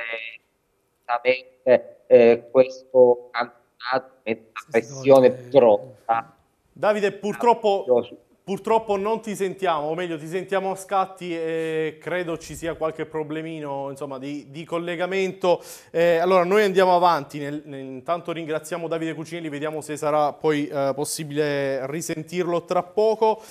Eh, questo campionato è una pressione grossa. Davide, purtroppo, purtroppo non ti sentiamo, o meglio ti sentiamo a scatti e credo ci sia qualche problemino insomma, di, di collegamento. Eh, allora noi andiamo avanti, nel, nel, intanto ringraziamo Davide Cucinelli, vediamo se sarà poi eh, possibile risentirlo tra poco.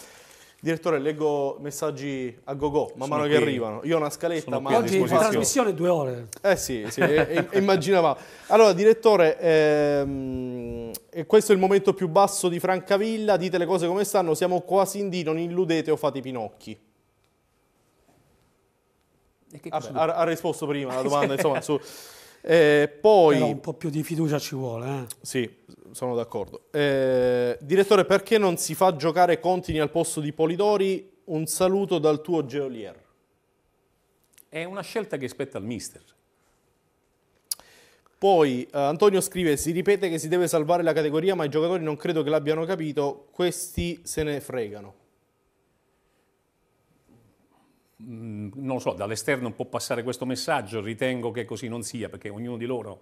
Direttore, leggo messaggi a go-go, man mano che arrivano. Io ho una scaletta, ma... Oggi la trasmissione due ore. Eh sì, sì e, e, immaginavamo. Allora, direttore, ehm, questo è il momento più basso di Francavilla, dite le cose come stanno, siamo quasi in D, non illudete o fate i pinocchi. E che cosa ha, ha risposto prima alla domanda, insomma, su... Eh, poi, però un po' più di fiducia ci vuole eh. Sì, sono d'accordo eh, direttore, perché non si fa giocare Conti al posto di Polidori? Un saluto dal tuo geolier. È una scelta che spetta al mister. Poi eh, Antonio scrive: si ripete che si deve salvare la categoria, ma i giocatori non credo che l'abbiano capito, questi se ne fregano. Non lo so, dall'esterno può passare questo messaggio, ritengo che così non sia, perché ognuno di loro,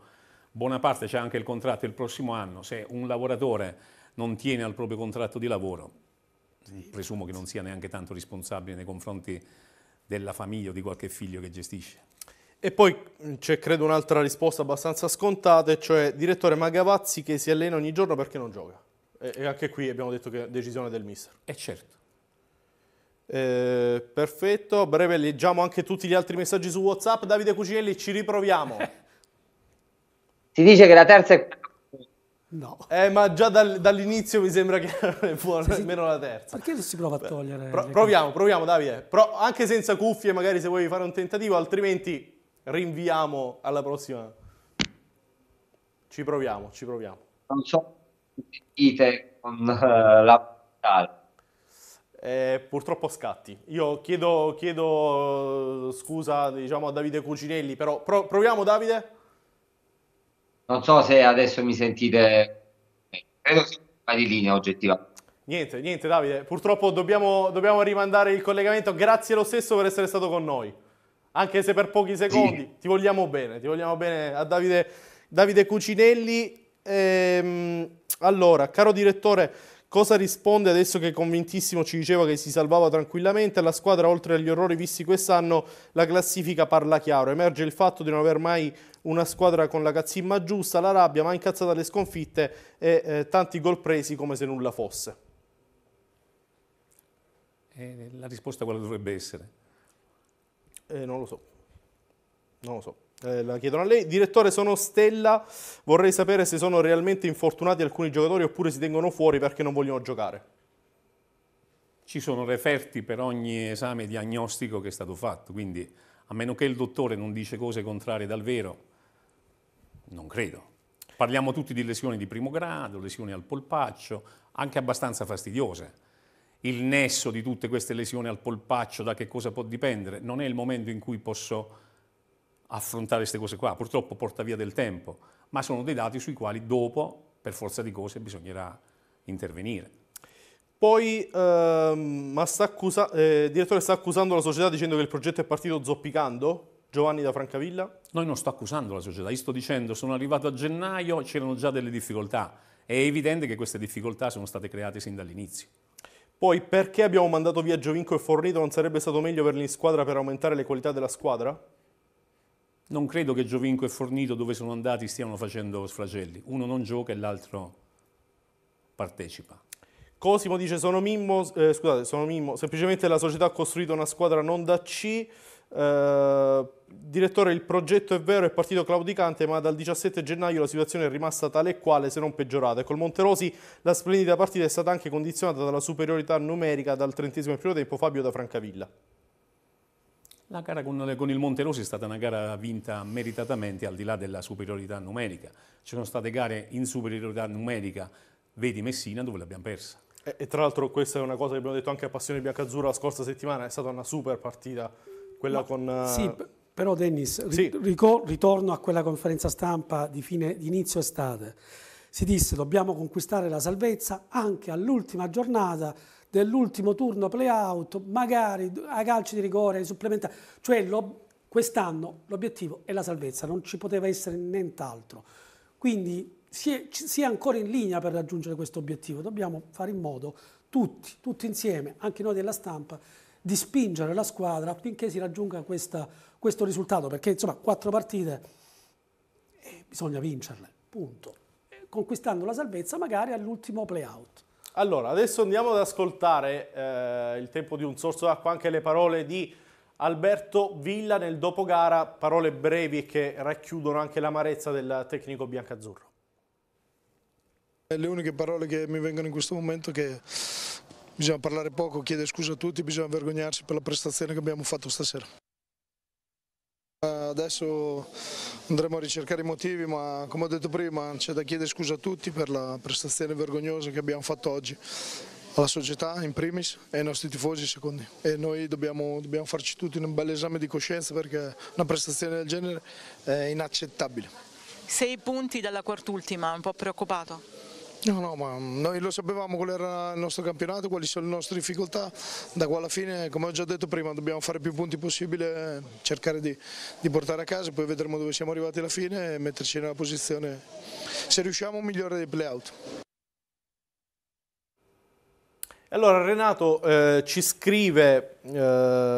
buona parte, c'ha anche il contratto il prossimo anno. Se un lavoratore non tiene al proprio contratto di lavoro, presumo che non sia neanche tanto responsabile nei confronti della famiglia o di qualche figlio che gestisce. E poi c'è credo un'altra risposta abbastanza scontata, cioè direttore, ma Gavazzi che si allena ogni giorno perché non gioca? E anche qui abbiamo detto che è decisione del mister. E certo. Eh, perfetto, a breve leggiamo anche tutti gli altri messaggi su WhatsApp. Davide Cucinelli, ci riproviamo. Si dice che la terza è no, eh, ma già dal, dall'inizio mi sembra che non è buona nemmeno la terza. Perché non si prova a Beh, togliere? Pro proviamo, proviamo Davide, Pro anche senza cuffie magari se vuoi fare un tentativo, altrimenti rinviamo alla prossima. Ci proviamo, ci proviamo. Non so se sentite con la tale. Eh, purtroppo scatti. Io chiedo, chiedo scusa diciamo, a Davide Cucinelli, però pro, proviamo Davide. Non so se adesso mi sentite, eh, credo sia di linea oggettiva. Niente, niente Davide, purtroppo dobbiamo, dobbiamo rimandare il collegamento. Grazie lo stesso per essere stato con noi, anche se per pochi secondi. Sì. Ti vogliamo bene, ti vogliamo bene a Davide, Davide Cucinelli. Ehm, allora, caro direttore, Cosa risponde adesso che convintissimo ci diceva che si salvava tranquillamente? Alla squadra, oltre agli orrori visti quest'anno, la classifica parla chiaro. Emerge il fatto di non aver mai una squadra con la cazzimma giusta, la rabbia, ma incazzata alle sconfitte e eh, tanti gol presi come se nulla fosse. Eh, la risposta quale dovrebbe essere? Eh, non lo so, non lo so. Eh, la chiedono a lei. Direttore, sono Stella, vorrei sapere se sono realmente infortunati alcuni giocatori oppure si tengono fuori perché non vogliono giocare. Ci sono referti per ogni esame diagnostico che è stato fatto, quindi a meno che il dottore non dice cose contrarie dal vero, non credo. Parliamo tutti di lesioni di primo grado, lesioni al polpaccio, anche abbastanza fastidiose. Il nesso di tutte queste lesioni al polpaccio da che cosa può dipendere? Non è il momento in cui posso affrontare queste cose qua, purtroppo porta via del tempo, ma sono dei dati sui quali dopo, per forza di cose, bisognerà intervenire. Poi, ehm, ma sta accusa, eh, il direttore sta accusando la società dicendo che il progetto è partito zoppicando? Giovanni da Francavilla? No, io non sto accusando la società, io sto dicendo sono arrivato a gennaio, c'erano già delle difficoltà, è evidente che queste difficoltà sono state create sin dall'inizio. Poi, perché abbiamo mandato via Giovinco e Fornito? Non sarebbe stato meglio averli in squadra per aumentare le qualità della squadra? Non credo che Giovinco e Fornito, dove sono andati, stiano facendo sfracelli. Uno non gioca e l'altro partecipa. Cosimo dice, sono Mimmo, eh, scusate, sono Mimmo, semplicemente la società ha costruito una squadra non da C. Eh, direttore, il progetto è vero, è partito claudicante, ma dal diciassette gennaio la situazione è rimasta tale e quale, se non peggiorata. E col Monterosi la splendida partita è stata anche condizionata dalla superiorità numerica dal trentesimo primo tempo. Fabio da Francavilla. La gara con il Monterosi è stata una gara vinta meritatamente al di là della superiorità numerica. Ci sono state gare in superiorità numerica, vedi Messina, dove l'abbiamo persa. E, e tra l'altro questa è una cosa che abbiamo detto anche a Passione Biancazzurra la scorsa settimana, è stata una super partita. Quella Ma, con, sì, però Dennis, sì. ritorno a quella conferenza stampa di, fine, di inizio estate. Si disse dobbiamo conquistare la salvezza anche all'ultima giornata dell'ultimo turno play-out, magari a calci di rigore, supplementari. Cioè quest'anno l'obiettivo è la salvezza, non ci poteva essere nient'altro. Quindi si è, si è ancora in linea per raggiungere questo obiettivo. Dobbiamo fare in modo, tutti, tutti insieme, anche noi della stampa, di spingere la squadra affinché si raggiunga questa, questo risultato, perché insomma quattro partite eh, bisogna vincerle, punto. Conquistando la salvezza magari all'ultimo play-out. Allora, adesso andiamo ad ascoltare eh, il tempo di un sorso d'acqua, anche le parole di Alberto Villa nel dopogara, parole brevi che racchiudono anche l'amarezza del tecnico biancazzurro. Le uniche parole che mi vengono in questo momento è che bisogna parlare poco, chiedere scusa a tutti, bisogna vergognarsi per la prestazione che abbiamo fatto stasera. Adesso andremo a ricercare i motivi, ma come ho detto prima c'è da chiedere scusa a tutti per la prestazione vergognosa che abbiamo fatto oggi, alla società in primis e ai nostri tifosi in secondi. E noi dobbiamo, dobbiamo farci tutti un bel esame di coscienza perché una prestazione del genere è inaccettabile. Sei punti dalla quart'ultima, un po' preoccupato? No, no, ma noi lo sapevamo qual era il nostro campionato, quali sono le nostre difficoltà, da qua alla fine, come ho già detto prima, dobbiamo fare più punti possibile, cercare di, di portare a casa, poi vedremo dove siamo arrivati alla fine e metterci nella posizione, se riusciamo, migliore dei play-out. Allora Renato eh, ci scrive eh,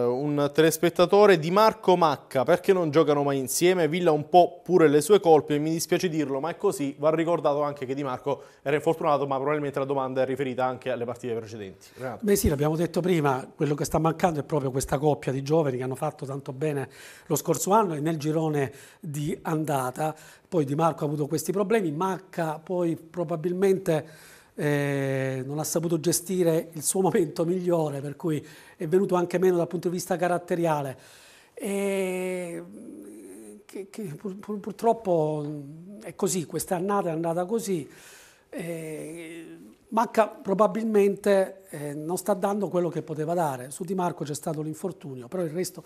un telespettatore, Di Marco Macca, perché non giocano mai insieme? Villa un po' pure le sue colpe, mi dispiace dirlo ma è così, va ricordato anche che Di Marco era infortunato ma probabilmente la domanda è riferita anche alle partite precedenti. Renato. Beh sì, l'abbiamo detto prima, quello che sta mancando è proprio questa coppia di giovani che hanno fatto tanto bene lo scorso anno e nel girone di andata, poi Di Marco ha avuto questi problemi, Macca poi probabilmente... Eh, non ha saputo gestire il suo momento migliore, per cui è venuto anche meno dal punto di vista caratteriale e che, che pur, pur, purtroppo è così, quest'annata è andata così eh, Macca probabilmente eh, non sta dando quello che poteva dare, su Di Marco c'è stato l'infortunio, però il resto,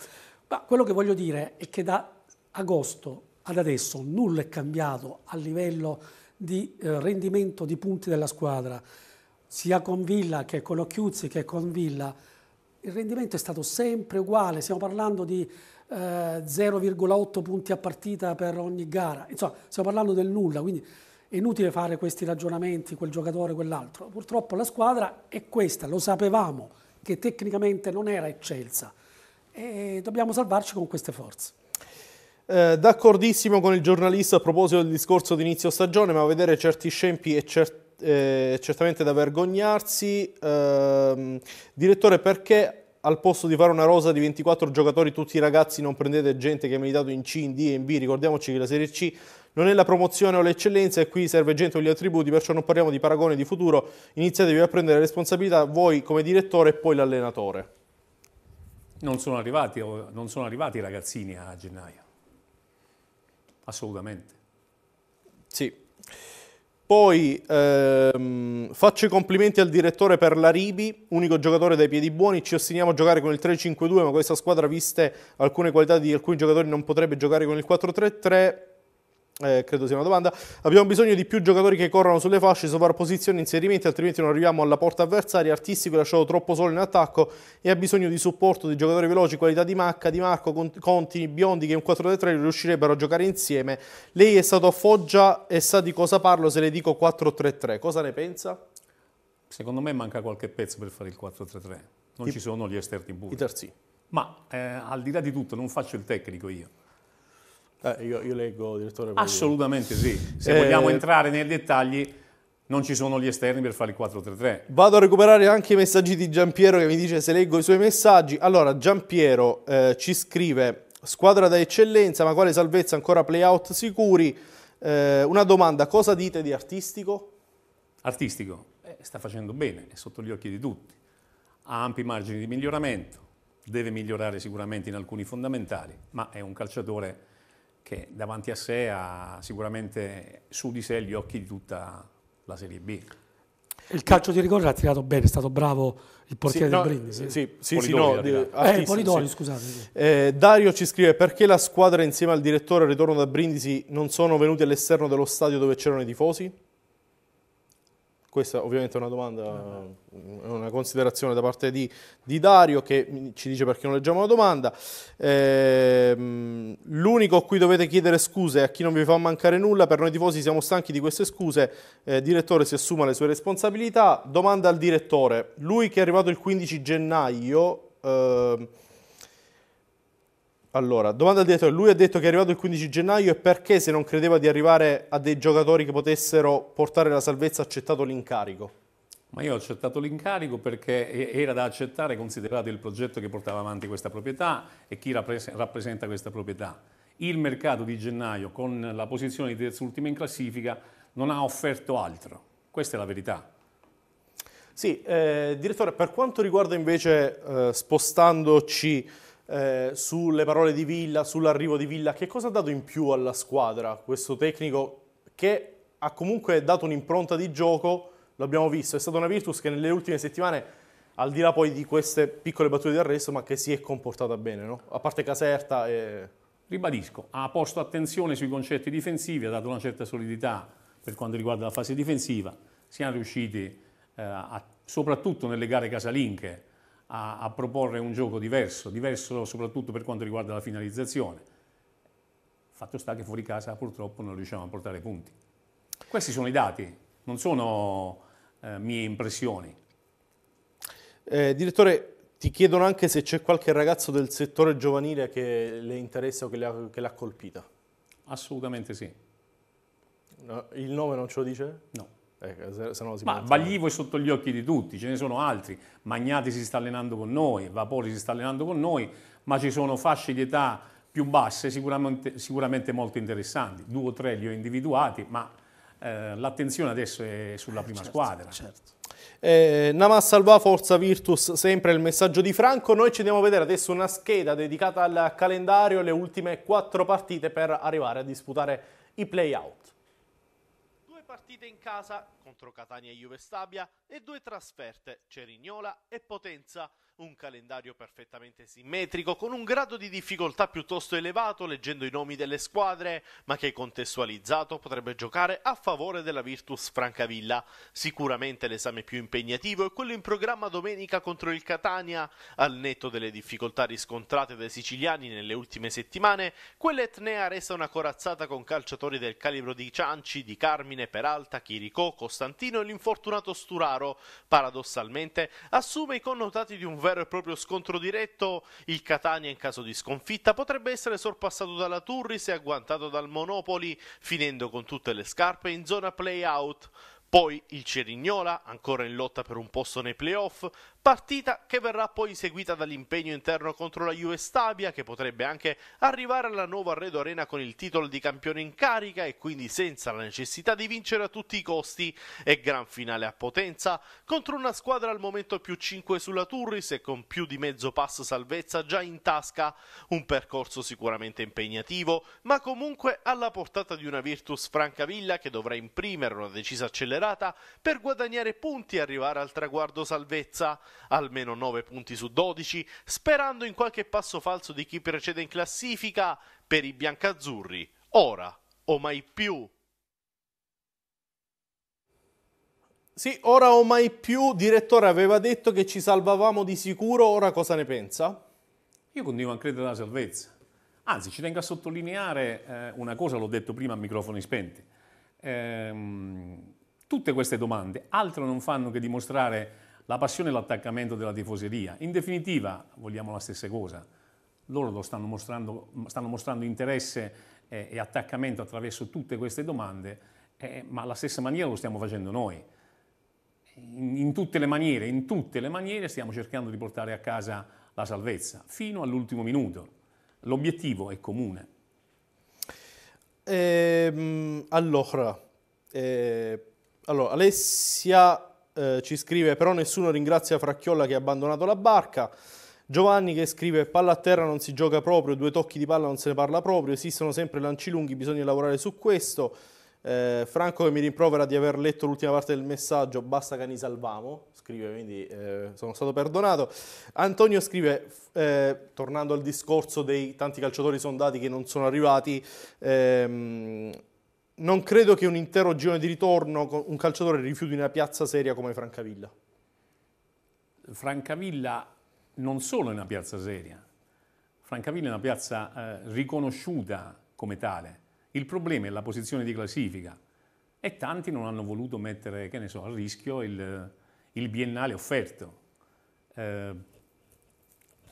ma quello che voglio dire è che da agosto ad adesso nulla è cambiato a livello di eh, rendimento di punti della squadra, sia con Villa che con Occhiuzzi che con Villa, il rendimento è stato sempre uguale, stiamo parlando di eh, zero virgola otto punti a partita per ogni gara, insomma stiamo parlando del nulla, quindi è inutile fare questi ragionamenti, quel giocatore, quell'altro. Purtroppo la squadra è questa, lo sapevamo, che tecnicamente non era eccelsa e dobbiamo salvarci con queste forze. Eh, D'accordissimo con il giornalista a proposito del discorso di inizio stagione, ma vedere certi scempi è certo. Eh, certamente da vergognarsi. eh, direttore, perché al posto di fare una rosa di ventiquattro giocatori tutti i ragazzi non prendete gente che ha militato in C, in D e in B? Ricordiamoci che la Serie C non è la promozione o l'eccellenza e qui serve gente con gli attributi, perciò non parliamo di paragone di futuro, iniziatevi a prendere responsabilità voi come direttore e poi l'allenatore. Non sono arrivati, non sono arrivati i ragazzini a gennaio, assolutamente. Sì. Poi ehm, faccio i complimenti al direttore per la Ribi, unico giocatore dai piedi buoni, ci ostiniamo a giocare con il tre cinque due, ma questa squadra, viste alcune qualità di alcuni giocatori, non potrebbe giocare con il quattro tre tre, eh, credo sia una domanda. Abbiamo bisogno di più giocatori che corrano sulle fasce, sovrapposizioni, inserimenti, altrimenti non arriviamo alla porta avversaria. Artistico è lasciato troppo solo in attacco e ha bisogno di supporto di giocatori veloci, qualità di Macca, Di Marco, Conti, Biondi, che in quattro tre tre riuscirebbero a giocare insieme. Lei è stato a Foggia e sa di cosa parlo se le dico quattro tre tre, cosa ne pensa? Secondo me manca qualche pezzo per fare il quattro tre tre, non I, ci sono gli esterni pure. I terzi. Ma eh, al di là di tutto non faccio il tecnico io. Eh, io, io leggo, direttore. Assolutamente sì. Se eh, vogliamo entrare nei dettagli, non ci sono gli esterni per fare il quattro tre tre. Vado a recuperare anche i messaggi di Giampiero che mi dice se leggo i suoi messaggi. Allora, Giampiero eh, ci scrive: squadra da eccellenza, ma quale salvezza, ancora playout sicuri. Eh, una domanda, cosa dite di Artistico? Artistico eh, sta facendo bene, è sotto gli occhi di tutti. Ha ampi margini di miglioramento, deve migliorare sicuramente in alcuni fondamentali, ma è un calciatore che davanti a sé ha sicuramente su di sé gli occhi di tutta la Serie B. Il calcio di rigore l'ha tirato bene, è stato bravo il portiere sì, del no, Brindisi. Sì, sì, Polidori, sì, no, eh, Polidori sì. Scusate. Sì. Eh, Dario ci scrive: perché la squadra insieme al direttore al ritorno da Brindisi non sono venuti all'esterno dello stadio dove c'erano i tifosi? Questa ovviamente è una domanda, una considerazione da parte di, di Dario, che ci dice perché non leggiamo la domanda. Ehm, L'unico a cui dovete chiedere scuse è a chi non vi fa mancare nulla. Per noi tifosi siamo stanchi di queste scuse. Eh, direttore, si assuma le sue responsabilità. Domanda al direttore. Lui che è arrivato il quindici gennaio... Ehm, Allora, domanda al direttore, lui ha detto che è arrivato il quindici gennaio e perché, se non credeva di arrivare a dei giocatori che potessero portare la salvezza, ha accettato l'incarico? Ma io ho accettato l'incarico perché era da accettare, considerato il progetto che portava avanti questa proprietà e chi rappresenta questa proprietà. Il mercato di gennaio, con la posizione di terzultima in classifica, non ha offerto altro. Questa è la verità. Sì, eh, direttore, per quanto riguarda invece, eh, spostandoci... Eh, sulle parole di Villa, sull'arrivo di Villa, che cosa ha dato in più alla squadra questo tecnico che ha comunque dato un'impronta di gioco? L'abbiamo visto, è stata una Virtus che nelle ultime settimane, al di là poi di queste piccole battute di arresto, ma che si è comportata bene, no? A parte Caserta e... Ribadisco, ha posto attenzione sui concetti difensivi, ha dato una certa solidità per quanto riguarda la fase difensiva. Siamo riusciti eh, a, soprattutto nelle gare casalinghe, A, a proporre un gioco diverso, diverso soprattutto per quanto riguarda la finalizzazione. Fatto sta che fuori casa purtroppo non riusciamo a portare punti. Questi sono i dati, non sono eh, mie impressioni. Eh, direttore, ti chiedono anche se c'è qualche ragazzo del settore giovanile che le interessa o che l'ha colpita. Assolutamente sì. No, il nome non ce lo dice? No. Eh, se no si Ma Baglivo è sotto gli occhi di tutti, ce ne sono altri. Magnati si sta allenando con noi, Vapori si sta allenando con noi, ma ci sono fasce di età più basse sicuramente, sicuramente molto interessanti. Due o tre li ho individuati, ma eh, l'attenzione adesso è sulla eh, prima certo, squadra. Certo. Eh, Namas Salva, Forza Virtus, sempre il messaggio di Franco. Noi ci andiamo a vedere adesso una scheda dedicata al calendario, le ultime quattro partite per arrivare a disputare i play-out. Partite in casa contro Catania e Juve Stabia e due trasferte, Cerignola e Potenza, un calendario perfettamente simmetrico, con un grado di difficoltà piuttosto elevato leggendo i nomi delle squadre, ma che contestualizzato potrebbe giocare a favore della Virtus Francavilla. Sicuramente l'esame più impegnativo è quello in programma domenica contro il Catania. Al netto delle difficoltà riscontrate dai siciliani nelle ultime settimane, quell'etnea resta una corazzata con calciatori del calibro di Cianci, Di Carmine, Peralta, Chiricò, Costantino e l'infortunato Sturaro. Paradossalmente assume i connotati di un vero e proprio scontro diretto. Il Catania, in caso di sconfitta, potrebbe essere sorpassato dalla Turris e agguantato dal Monopoli, finendo con tutte le scarpe in zona play-out. Poi il Cerignola, ancora in lotta per un posto nei play-off, partita che verrà poi seguita dall'impegno interno contro la Juve Stabia, che potrebbe anche arrivare alla nuova Arredo Arena con il titolo di campione in carica e quindi senza la necessità di vincere a tutti i costi, e gran finale a Potenza contro una squadra al momento più cinque sulla Turris e con più di mezzo passo salvezza già in tasca. Un percorso sicuramente impegnativo, ma comunque alla portata di una Virtus Francavilla che dovrà imprimere una decisa accelerazione per guadagnare punti e arrivare al traguardo salvezza, almeno nove punti su dodici, sperando in qualche passo falso di chi precede in classifica. Per i biancazzurri, ora o mai più. Sì, ora o mai più. Direttore, aveva detto che ci salvavamo di sicuro, ora cosa ne pensa? Io continuo a credere alla salvezza, anzi ci tengo a sottolineare eh, una cosa, l'ho detto prima a microfoni spenti. Ehm... Tutte queste domande altro non fanno che dimostrare la passione e l'attaccamento della tifoseria. In definitiva, vogliamo la stessa cosa. Loro lo stanno mostrando, stanno mostrando interesse eh, e attaccamento attraverso tutte queste domande, eh, ma alla stessa maniera lo stiamo facendo noi. In, in tutte le maniere, in tutte le maniere stiamo cercando di portare a casa la salvezza, fino all'ultimo minuto. L'obiettivo è comune. Ehm, allora... Eh... Allora, Alessia eh, ci scrive: però nessuno ringrazia Fracchiolla che ha abbandonato la barca. Giovanni che scrive: palla a terra non si gioca proprio, due tocchi di palla non se ne parla proprio, esistono sempre lanci lunghi, bisogna lavorare su questo. Eh, Franco che mi rimprovera di aver letto l'ultima parte del messaggio, basta che ni salvamo, scrive, quindi eh, sono stato perdonato. Antonio scrive, eh, tornando al discorso dei tanti calciatori sondati che non sono arrivati, ehm, non credo che un intero girone di ritorno un calciatore rifiuti una piazza seria come Francavilla. Francavilla non solo è una piazza seria, Francavilla è una piazza eh, riconosciuta come tale. Il problema è la posizione di classifica e tanti non hanno voluto mettere, che ne so, a rischio il, il biennale offerto. Eh,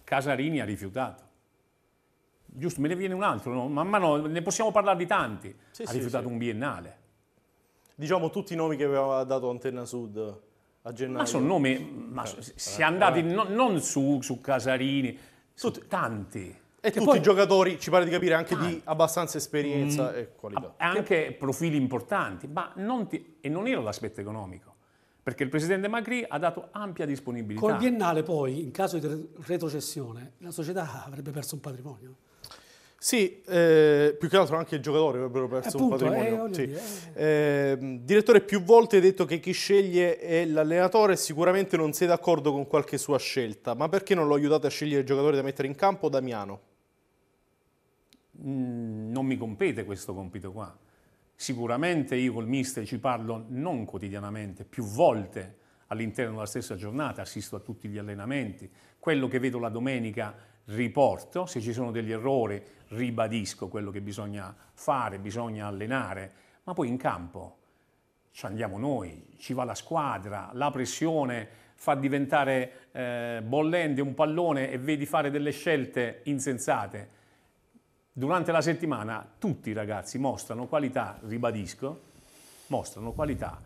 Casarini ha rifiutato. Giusto, me ne viene un altro, no? Man mano ne possiamo parlare di tanti. Sì, ha rifiutato sì, un biennale. Diciamo tutti i nomi che aveva dato Antenna Sud a gennaio. Ma sono nomi, ma eh, si è andati eh. no, non su, su Casarini, su tutti, tanti. E, e tutti poi, i giocatori, ci pare di capire, anche tanti, di abbastanza esperienza mm, e qualità. Anche profili importanti, ma non ti, e non era l'aspetto economico, perché il presidente Macri ha dato ampia disponibilità. Col biennale poi, in caso di retrocessione, la società avrebbe perso un patrimonio. Sì, eh, più che altro anche i giocatori avrebbero perso Appunto, un patrimonio. Eh, sì. dire, eh. Eh, direttore, più volte hai detto che chi sceglie è l'allenatore, sicuramente non sei d'accordo con qualche sua scelta, ma perché non lo aiutate a scegliere i giocatori da mettere in campo, Damiano? Mm, non mi compete questo compito qua. Sicuramente io col mister ci parlo non quotidianamente, più volte all'interno della stessa giornata, assisto a tutti gli allenamenti, quello che vedo la domenica riporto, se ci sono degli errori ribadisco quello che bisogna fare, bisogna allenare, ma poi in campo ci andiamo noi, ci va la squadra, la pressione fa diventare eh, bollente un pallone e vedi fare delle scelte insensate. Durante la settimana tutti i ragazzi mostrano qualità, ribadisco, mostrano qualità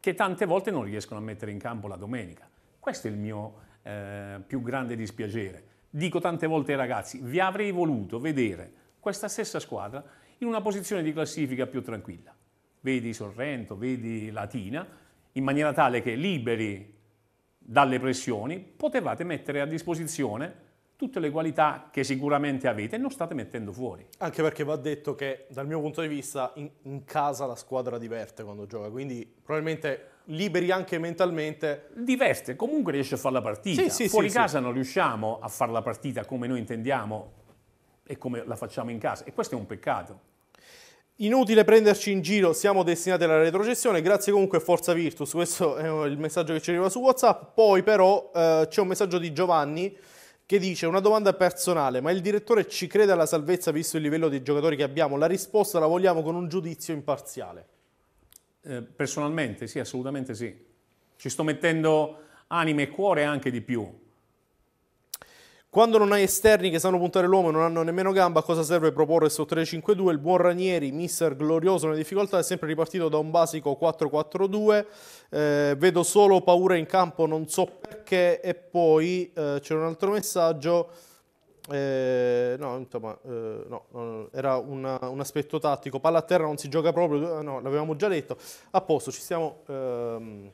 che tante volte non riescono a mettere in campo la domenica. Questo è il mio eh, più grande dispiacere. Dico tante volte ai ragazzi, vi avrei voluto vedere questa stessa squadra in una posizione di classifica più tranquilla. Vedi Sorrento, vedi Latina, in maniera tale che liberi dalle pressioni potevate mettere a disposizione tutte le qualità che sicuramente avete e non state mettendo fuori. Anche perché va detto che dal mio punto di vista in, in casa la squadra diverte quando gioca, quindi probabilmente liberi anche mentalmente. Diverte, comunque riesce a fare la partita. Sì, sì, fuori sì, casa sì. Non riusciamo a fare la partita come noi intendiamo e come la facciamo in casa e questo è un peccato. Inutile prenderci in giro, siamo destinati alla retrocessione, grazie comunque Forza Virtus, questo è il messaggio che ci arriva su WhatsApp. Poi però eh, c'è un messaggio di Giovanni che dice: una domanda personale, ma il direttore ci crede alla salvezza visto il livello dei giocatori che abbiamo? La risposta la vogliamo con un giudizio imparziale. Eh, personalmente sì, assolutamente sì, ci sto mettendo anime e cuore anche di più. Quando non hai esterni che sanno puntare l'uomo e non hanno nemmeno gamba, a cosa serve proporre sotto tre cinque due? Il buon Ranieri, mister glorioso nelle difficoltà, è sempre ripartito da un basico quattro quattro due. Eh, vedo solo paura in campo, non so perché. E poi eh, c'era un altro messaggio. Eh, no, insomma, eh, no, no, era una, un aspetto tattico. Palla a terra non si gioca proprio. No, l'avevamo già detto. A posto, ci stiamo ehm,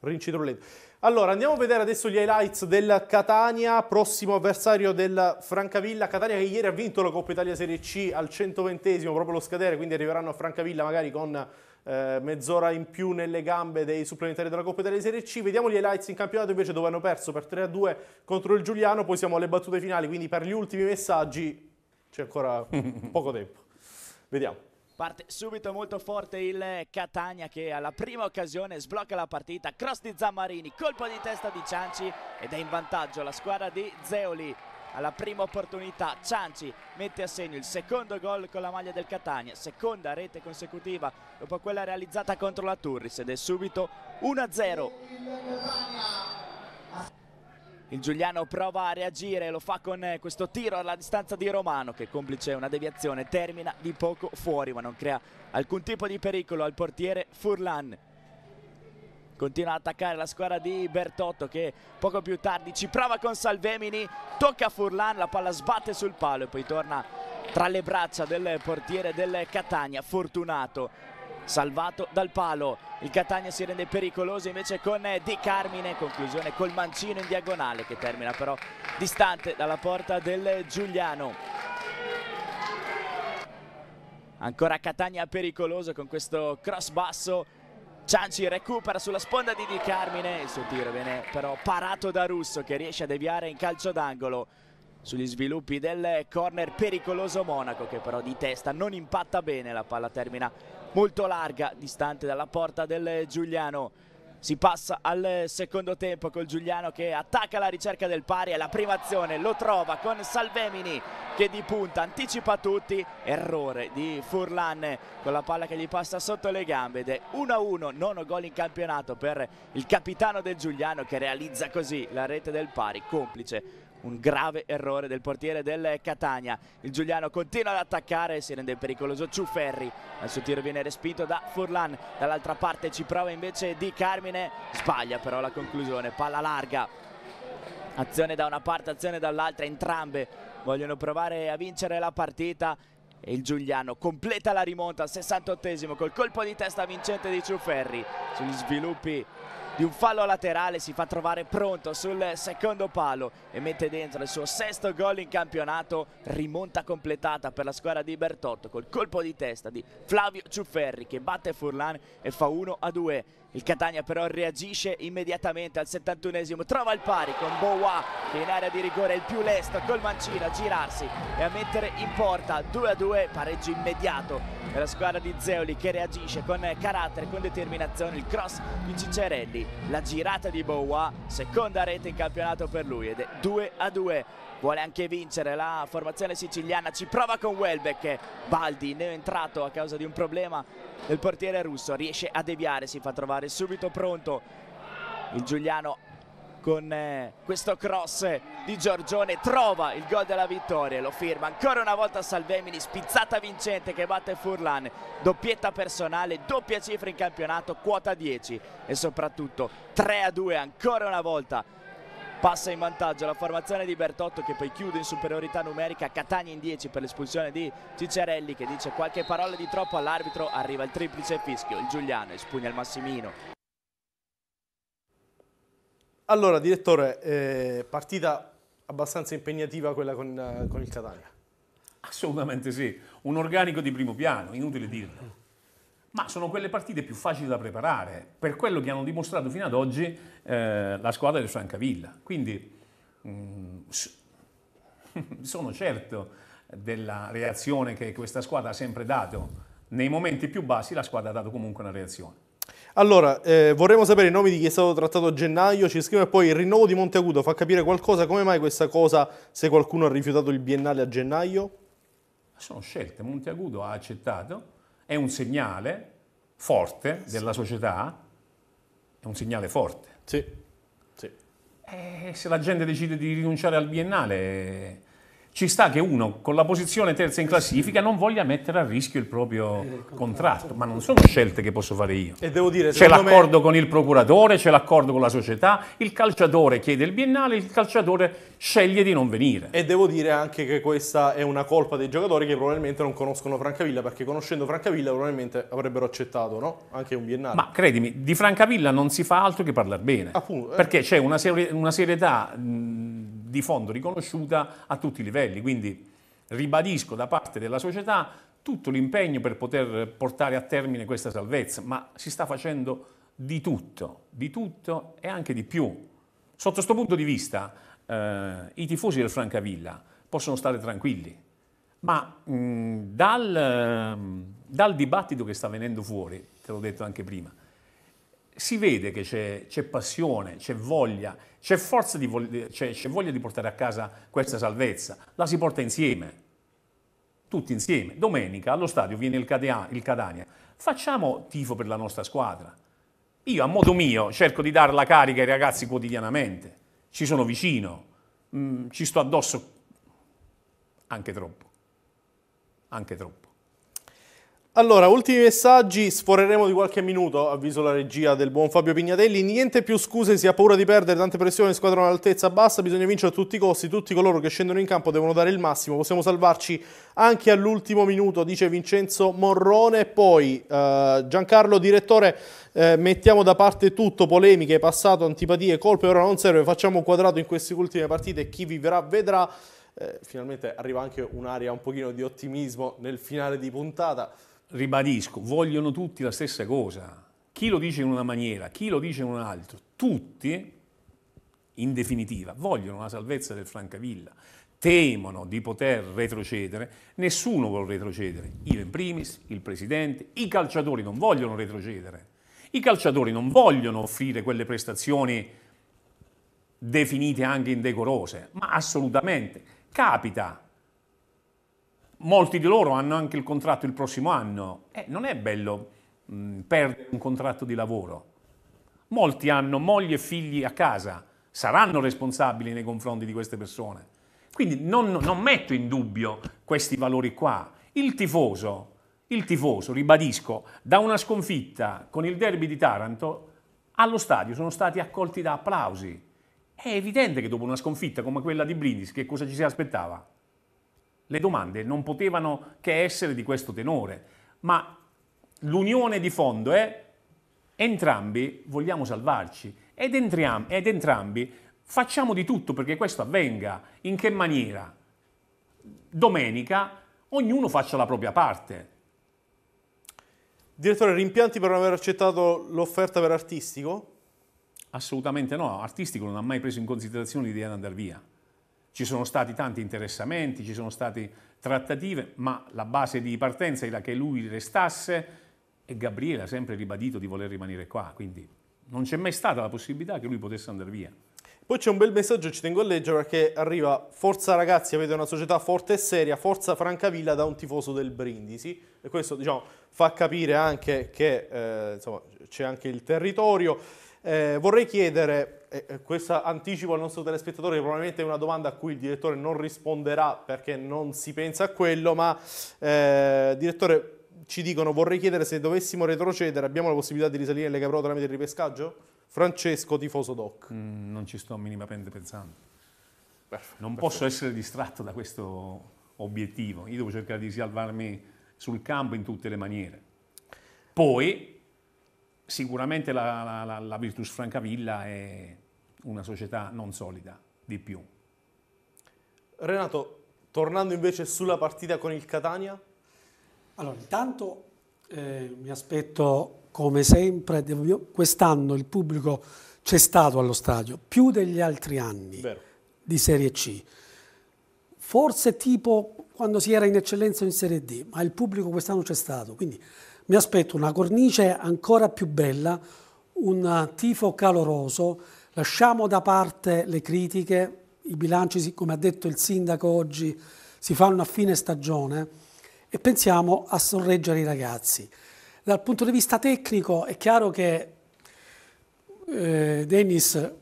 rincitrollendo. Allora, andiamo a vedere adesso gli highlights del Catania, prossimo avversario del Francavilla. Catania che ieri ha vinto la Coppa Italia Serie C al centoventesimo, proprio lo scadere, quindi arriveranno a Francavilla magari con eh, mezz'ora in più nelle gambe dei supplementari della Coppa Italia Serie C. Vediamo gli highlights in campionato invece, dove hanno perso per tre a due contro il Giuliano, poi siamo alle battute finali, quindi per gli ultimi messaggi c'è ancora poco tempo. Vediamo. Parte subito molto forte il Catania che alla prima occasione sblocca la partita, cross di Zammarini, colpo di testa di Cianci ed è in vantaggio la squadra di Zeoli. Alla prima opportunità Cianci mette a segno il secondo gol con la maglia del Catania, seconda rete consecutiva dopo quella realizzata contro la Turris ed è subito uno a zero. Il Giuliano prova a reagire, lo fa con questo tiro alla distanza di Romano che, complice una deviazione, termina di poco fuori ma non crea alcun tipo di pericolo al portiere Furlan. Continua ad attaccare la squadra di Bertotto che poco più tardi ci prova con Salvemini, tocca a Furlan, la palla sbatte sul palo e poi torna tra le braccia del portiere del Catania, Fortunato. Salvato dal palo, il Catania si rende pericoloso invece con Di Carmine, conclusione col mancino in diagonale che termina però distante dalla porta del Giuliano. Ancora Catania pericoloso con questo cross basso, Cianci recupera sulla sponda di Di Carmine, il suo tiro viene però parato da Russo che riesce a deviare in calcio d'angolo. Sugli sviluppi del corner pericoloso Monaco che però di testa non impatta bene, la palla termina molto larga, distante dalla porta del Giuliano. Si passa al secondo tempo col Giuliano che attacca alla ricerca del pari e la prima azione lo trova con Salvemini che di punta anticipa tutti, errore di Furlan con la palla che gli passa sotto le gambe ed è uno a uno, nono gol in campionato per il capitano del Giuliano che realizza così la rete del pari, complice un grave errore del portiere del Catania. Il Giuliano continua ad attaccare, si rende pericoloso Ciuferri, il suo tiro viene respinto da Furlan, dall'altra parte ci prova invece Di Carmine, sbaglia però la conclusione, palla larga, azione da una parte, azione dall'altra, entrambe vogliono provare a vincere la partita e il Giuliano completa la rimonta al sessantottesimo col colpo di testa vincente di Ciuferri. Sugli sviluppi di un fallo laterale si fa trovare pronto sul secondo palo e mette dentro il suo sesto gol in campionato, rimonta completata per la squadra di Bertotto col colpo di testa di Flavio Ciuferri che batte Furlan e fa uno a due. Il Catania però reagisce immediatamente al settantunesimo, trova il pari con Bowa che in area di rigore è il più lesto col mancino a girarsi e a mettere in porta. Due a due, pareggio immediato per la squadra di Zeoli che reagisce con carattere, con determinazione, il cross di Ciccarelli, la girata di Bowa, seconda rete in campionato per lui ed è due a due. Vuole anche vincere la formazione siciliana, ci prova con Welbeck, Baldi neoentrato a causa di un problema del portiere Russo, riesce a deviare, si fa trovare subito pronto il Giuliano con eh, questo cross di Giorgione, trova il gol della vittoria e lo firma ancora una volta Salvemini, spizzata vincente che batte Furlan, doppietta personale, doppia cifra in campionato, quota dieci e soprattutto tre a due ancora una volta. Passa in vantaggio la formazione di Bertotto che poi chiude in superiorità numerica, Catania in dieci per l'espulsione di Ciccarelli che dice qualche parola di troppo all'arbitro, arriva il triplice fischio, il Giuliano espugna il Massimino. Allora direttore, eh, partita abbastanza impegnativa quella con, con il Catania. Assolutamente sì, un organico di primo piano, inutile dirlo. Ma sono quelle partite più facili da preparare, per quello che hanno dimostrato fino ad oggi eh, la squadra del Francavilla. Quindi mh, sono certo della reazione che questa squadra ha sempre dato. Nei momenti più bassi la squadra ha dato comunque una reazione. Allora, eh, vorremmo sapere i nomi di chi è stato trattato a gennaio, ci scrive poi il rinnovo di Monteagudo, fa capire qualcosa, come mai questa cosa se qualcuno ha rifiutato il biennale a gennaio? Sono scelte, Monteagudo ha accettato, è un segnale forte della società, è un segnale forte. Sì. Sì. E se la gente decide di rinunciare al biennale... Ci sta che uno con la posizione terza in classifica non voglia mettere a rischio il proprio contratto. contratto, ma non sono scelte che posso fare io. E devo dire, c'è l'accordo me... con il procuratore, c'è l'accordo con la società, il calciatore chiede il biennale, il calciatore sceglie di non venire. E devo dire anche che questa è una colpa dei giocatori che probabilmente non conoscono Francavilla, perché conoscendo Francavilla probabilmente avrebbero accettato, no? Anche un biennale. Ma credimi, di Francavilla non si fa altro che parlare bene, appunto, eh. perché c'è una, seri una serietà... Mh, di fondo riconosciuta a tutti i livelli, quindi ribadisco da parte della società tutto l'impegno per poter portare a termine questa salvezza, ma si sta facendo di tutto, di tutto e anche di più. Sotto questo punto di vista eh, i tifosi del Francavilla possono stare tranquilli, ma mh, dal, dal dibattito che sta venendo fuori, te l'ho detto anche prima, si vede che c'è passione, c'è voglia, c'è forza, c'è voglia di portare a casa questa salvezza. La si porta insieme, tutti insieme. Domenica allo stadio viene il Catania, il Catania. Facciamo tifo per la nostra squadra. Io a modo mio cerco di dare la carica ai ragazzi quotidianamente. Ci sono vicino, mh, ci sto addosso anche troppo, anche troppo. Allora, ultimi messaggi, sforeremo di qualche minuto, avviso la regia del buon Fabio Pignatelli. Niente più scuse, si ha paura di perdere, tante pressioni, squadra all'altezza bassa, bisogna vincere a tutti i costi, tutti coloro che scendono in campo devono dare il massimo, possiamo salvarci anche all'ultimo minuto, dice Vincenzo Morrone. Poi eh, Giancarlo, direttore, eh, mettiamo da parte tutto, polemiche, passato, antipatie, colpe, ora non serve, facciamo un quadrato in queste ultime partite, chi vivrà vedrà. Eh, finalmente arriva anche un'aria un pochino di ottimismo nel finale di puntata. Ribadisco, vogliono tutti la stessa cosa, chi lo dice in una maniera, chi lo dice in un'altra, tutti in definitiva vogliono la salvezza del Francavilla, temono di poter retrocedere, nessuno vuole retrocedere, io in primis, il presidente, i calciatori non vogliono retrocedere, i calciatori non vogliono offrire quelle prestazioni definite anche indecorose, ma assolutamente capita. Molti di loro hanno anche il contratto il prossimo anno. Eh, non è bello mh, perdere un contratto di lavoro. Molti hanno moglie e figli a casa, saranno responsabili nei confronti di queste persone. Quindi non, non metto in dubbio questi valori qua. Il tifoso, il tifoso, ribadisco, da una sconfitta con il derby di Taranto allo stadio sono stati accolti da applausi. È evidente che dopo una sconfitta come quella di Brindisi, che cosa ci si aspettava? Le domande non potevano che essere di questo tenore, ma l'unione di fondo è entrambi vogliamo salvarci ed, entrambi, ed entrambi facciamo di tutto perché questo avvenga. In che maniera? Domenica ognuno faccia la propria parte. Direttore, rimpianti per non aver accettato l'offerta per Artistico? Assolutamente no, Artistico non ha mai preso in considerazione l'idea di andare via. Ci sono stati tanti interessamenti, ci sono state trattative, ma la base di partenza era che lui restasse e Gabriele ha sempre ribadito di voler rimanere qua, quindi non c'è mai stata la possibilità che lui potesse andare via. Poi c'è un bel messaggio, ci tengo a leggere, perché arriva: forza ragazzi, avete una società forte e seria, forza Francavilla, da un tifoso del Brindisi. E questo, diciamo, fa capire anche che eh, insomma, c'è anche il territorio. Eh, vorrei chiedere, eh, questo anticipo al nostro telespettatore che probabilmente è una domanda a cui il direttore non risponderà perché non si pensa a quello, ma eh, direttore, ci dicono, vorrei chiedere se dovessimo retrocedere abbiamo la possibilità di risalire in Lega Pro tramite il ripescaggio? Francesco, tifoso doc. Mm, non ci sto minimamente pensando. Perfetto, non perfetto. Posso essere distratto da questo obiettivo, io devo cercare di salvarmi sul campo in tutte le maniere. Poi sicuramente la, la, la Virtus Francavilla è una società non solida, di più. Renato, tornando invece sulla partita con il Catania? Allora, intanto eh, mi aspetto, come sempre, quest'anno il pubblico c'è stato allo stadio, più degli altri anni. Vero. Di Serie C. Forse tipo quando si era in eccellenza in Serie D, ma il pubblico quest'anno c'è stato, quindi mi aspetto una cornice ancora più bella, un tifo caloroso, lasciamo da parte le critiche, i bilanci, come ha detto il sindaco oggi, si fanno a fine stagione e pensiamo a sorreggere i ragazzi. Dal punto di vista tecnico è chiaro che eh, Dennis,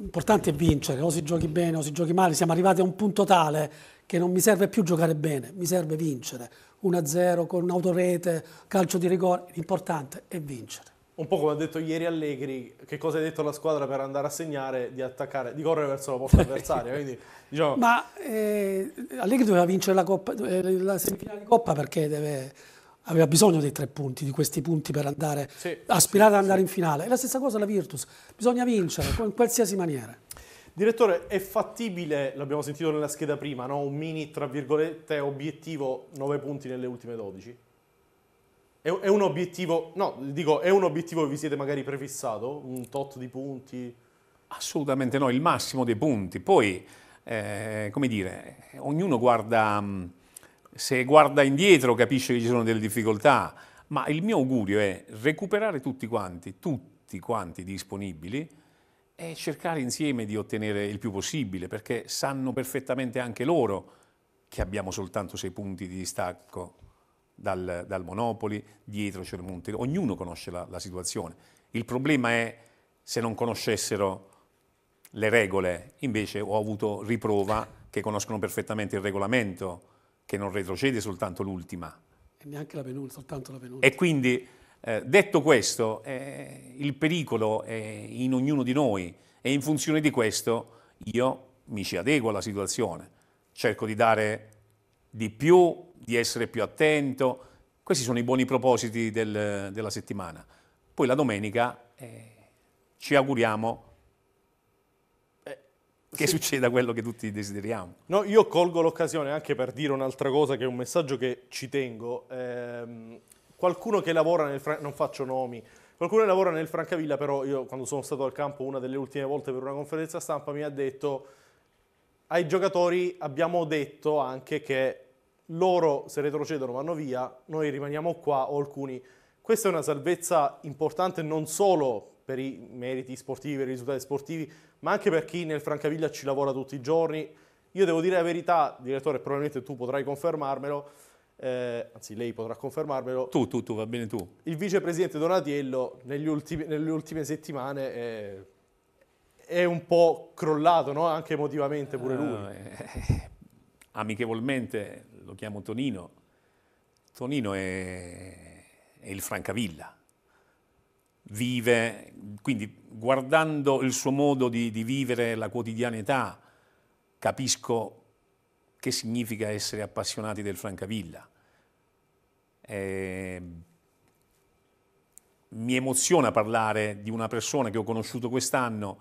l'importante è vincere, o si giochi bene o si giochi male, siamo arrivati a un punto tale che non mi serve più giocare bene, mi serve vincere, uno a zero con un'autorete, calcio di rigore, l'importante è vincere. Un po' come ha detto ieri Allegri, che cosa hai detto alla squadra per andare a segnare, di attaccare, di correre verso la porta avversaria. Quindi, diciamo... Ma eh, Allegri doveva vincere la, coppa, la semifinale di Coppa perché deve, aveva bisogno dei tre punti, di questi punti per andare, sì, aspirare sì, ad andare sì. in finale. È la stessa cosa la Virtus, bisogna vincere in qualsiasi maniera. Direttore, è fattibile, l'abbiamo sentito nella scheda prima, no? Un mini, tra virgolette, obiettivo nove punti nelle ultime dodici? È un obiettivo, no, dico, è un obiettivo che vi siete magari prefissato? Un tot di punti? Assolutamente no, il massimo dei punti. Poi, eh, come dire, ognuno guarda, se guarda indietro capisce che ci sono delle difficoltà, ma il mio augurio è recuperare tutti quanti, tutti quanti disponibili e cercare insieme di ottenere il più possibile, perché sanno perfettamente anche loro che abbiamo soltanto sei punti di distacco Dal, dal Monopoli, dietro c'è il Monterosi, ognuno conosce la, la situazione. Il problema è se non conoscessero le regole, invece ho avuto riprova che conoscono perfettamente il regolamento, che non retrocede soltanto l'ultima. E neanche la penultima, soltanto la penultima. E quindi, eh, detto questo, eh, il pericolo è in ognuno di noi e in funzione di questo io mi ci adeguo alla situazione, cerco di dare di più, di essere più attento. Questi sono i buoni propositi del, della settimana. Poi la domenica eh, ci auguriamo eh, che sì. succeda quello che tutti desideriamo. No, io colgo l'occasione anche per dire un'altra cosa, che è un messaggio che ci tengo. Eh, qualcuno che lavora nel Francavilla, non faccio nomi, qualcuno che lavora nel Francavilla, però io quando sono stato al campo una delle ultime volte per una conferenza stampa mi ha detto: ai giocatori abbiamo detto anche che loro se retrocedono vanno via, noi rimaniamo qua, o alcuni. Questa è una salvezza importante non solo per i meriti sportivi, per i risultati sportivi, ma anche per chi nel Francavilla ci lavora tutti i giorni. Io devo dire la verità, direttore, probabilmente tu potrai confermarmelo, eh, anzi lei potrà confermarmelo. Tu, tu, tu, va bene tu. Il vicepresidente Donatiello negli ultimi, nelle ultime settimane è, è un po' crollato, no? Anche emotivamente pure lui. Uh, eh, amichevolmente... lo chiamo Tonino, Tonino è, è il Francavilla, vive, quindi guardando il suo modo di, di vivere la quotidianità capisco che significa essere appassionati del Francavilla. Eh, mi emoziona parlare di una persona che ho conosciuto quest'anno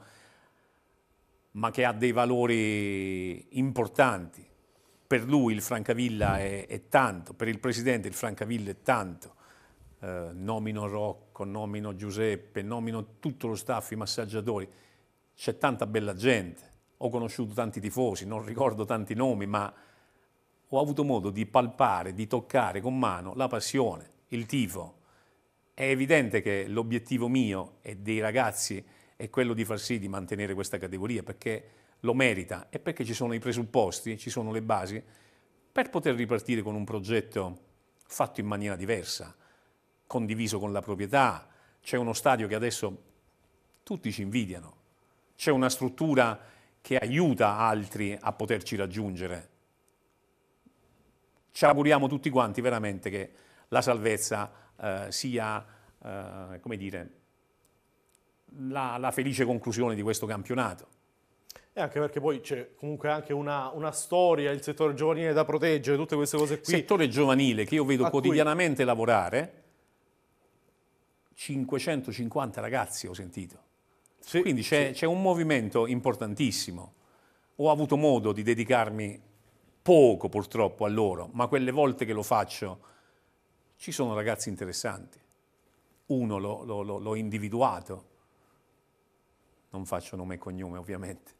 ma che ha dei valori importanti. Per lui il Francavilla è, è tanto, per il presidente il Francavilla è tanto. Eh, nomino Rocco, nomino Giuseppe, nomino tutto lo staff, i massaggiatori. C'è tanta bella gente, ho conosciuto tanti tifosi, non ricordo tanti nomi, ma ho avuto modo di palpare, di toccare con mano la passione, il tifo. È evidente che l'obiettivo mio e dei ragazzi è quello di far sì di mantenere questa categoria, perché lo merita e perché ci sono i presupposti, ci sono le basi per poter ripartire con un progetto fatto in maniera diversa, condiviso con la proprietà. C'è uno stadio che adesso tutti ci invidiano, c'è una struttura che aiuta altri a poterci raggiungere. Ci auguriamo tutti quanti veramente che la salvezza eh, sia, eh, come dire, la, la felice conclusione di questo campionato. E anche perché poi c'è comunque anche una, una storia, il settore giovanile da proteggere, tutte queste cose qui. Il settore giovanile che io vedo quotidianamente cui... lavorare, cinquecentocinquanta ragazzi ho sentito. Sì, quindi c'è sì. un movimento importantissimo. ho avuto modo di dedicarmi poco purtroppo a loro, ma quelle volte che lo faccio ci sono ragazzi interessanti. Uno l'ho individuato, non faccio nome e cognome ovviamente,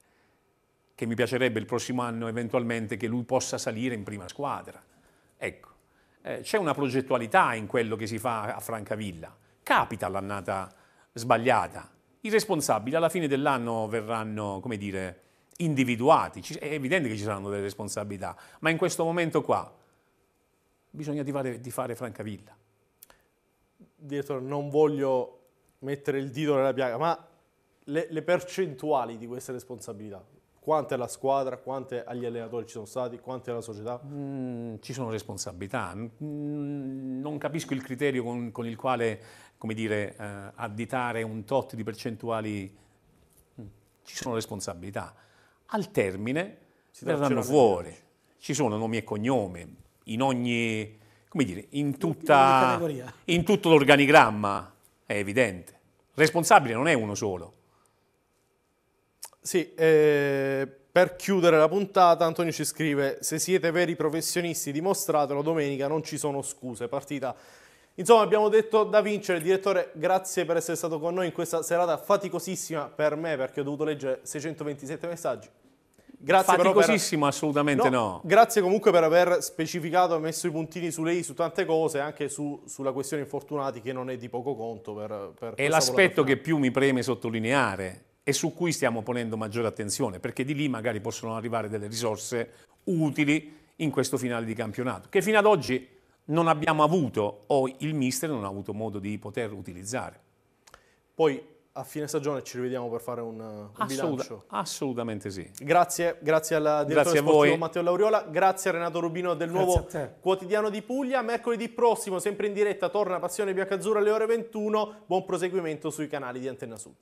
che mi piacerebbe il prossimo anno eventualmente che lui possa salire in prima squadra. Ecco, eh, c'è una progettualità in quello che si fa a Francavilla. Capita l'annata sbagliata. I responsabili alla fine dell'anno verranno, come dire, individuati. È evidente che ci saranno delle responsabilità, ma in questo momento qua bisogna di fare, di fare Francavilla. Direttore, non voglio mettere il dito nella piaga, ma le, le percentuali di queste responsabilità, quante alla squadra, quante agli allenatori ci sono stati, quante alla società? Mm, ci sono responsabilità. Mm, non capisco il criterio con, con il quale, come dire, eh, additare un tot di percentuali. Mm, ci sono responsabilità. Al termine si verranno fuori. Ci sono nomi e cognomi in ogni... Come dire, in, tutta, in tutto l'organigramma è evidente. Responsabile non è uno solo. Sì, eh, per chiudere la puntata Antonio ci scrive: se siete veri professionisti dimostratelo, domenica non ci sono scuse, partita. Insomma, abbiamo detto da vincere. Direttore, grazie per essere stato con noi in questa serata faticosissima per me, perché ho dovuto leggere seicentoventisette messaggi. Grazie faticosissimo per... assolutamente no, no. Grazie comunque per aver specificato e messo i puntini su lei, su tante cose, anche su, sulla questione infortunati, che non è di poco conto. Per, per è l'aspetto che più mi preme sottolineare e su cui stiamo ponendo maggiore attenzione, perché di lì magari possono arrivare delle risorse utili in questo finale di campionato, che fino ad oggi non abbiamo avuto, o il mister non ha avuto modo di poter utilizzare. Poi... a fine stagione ci rivediamo per fare un, un Assoluta, bilancio. Assolutamente sì. Grazie, grazie al direttore sportivo Matteo Lauriola, grazie a Renato Rubino del Nuovo Quotidiano di Puglia. Mercoledì prossimo, sempre in diretta, torna Passione Biancazzurra alle ore ventuno. Buon proseguimento sui canali di Antenna Sud.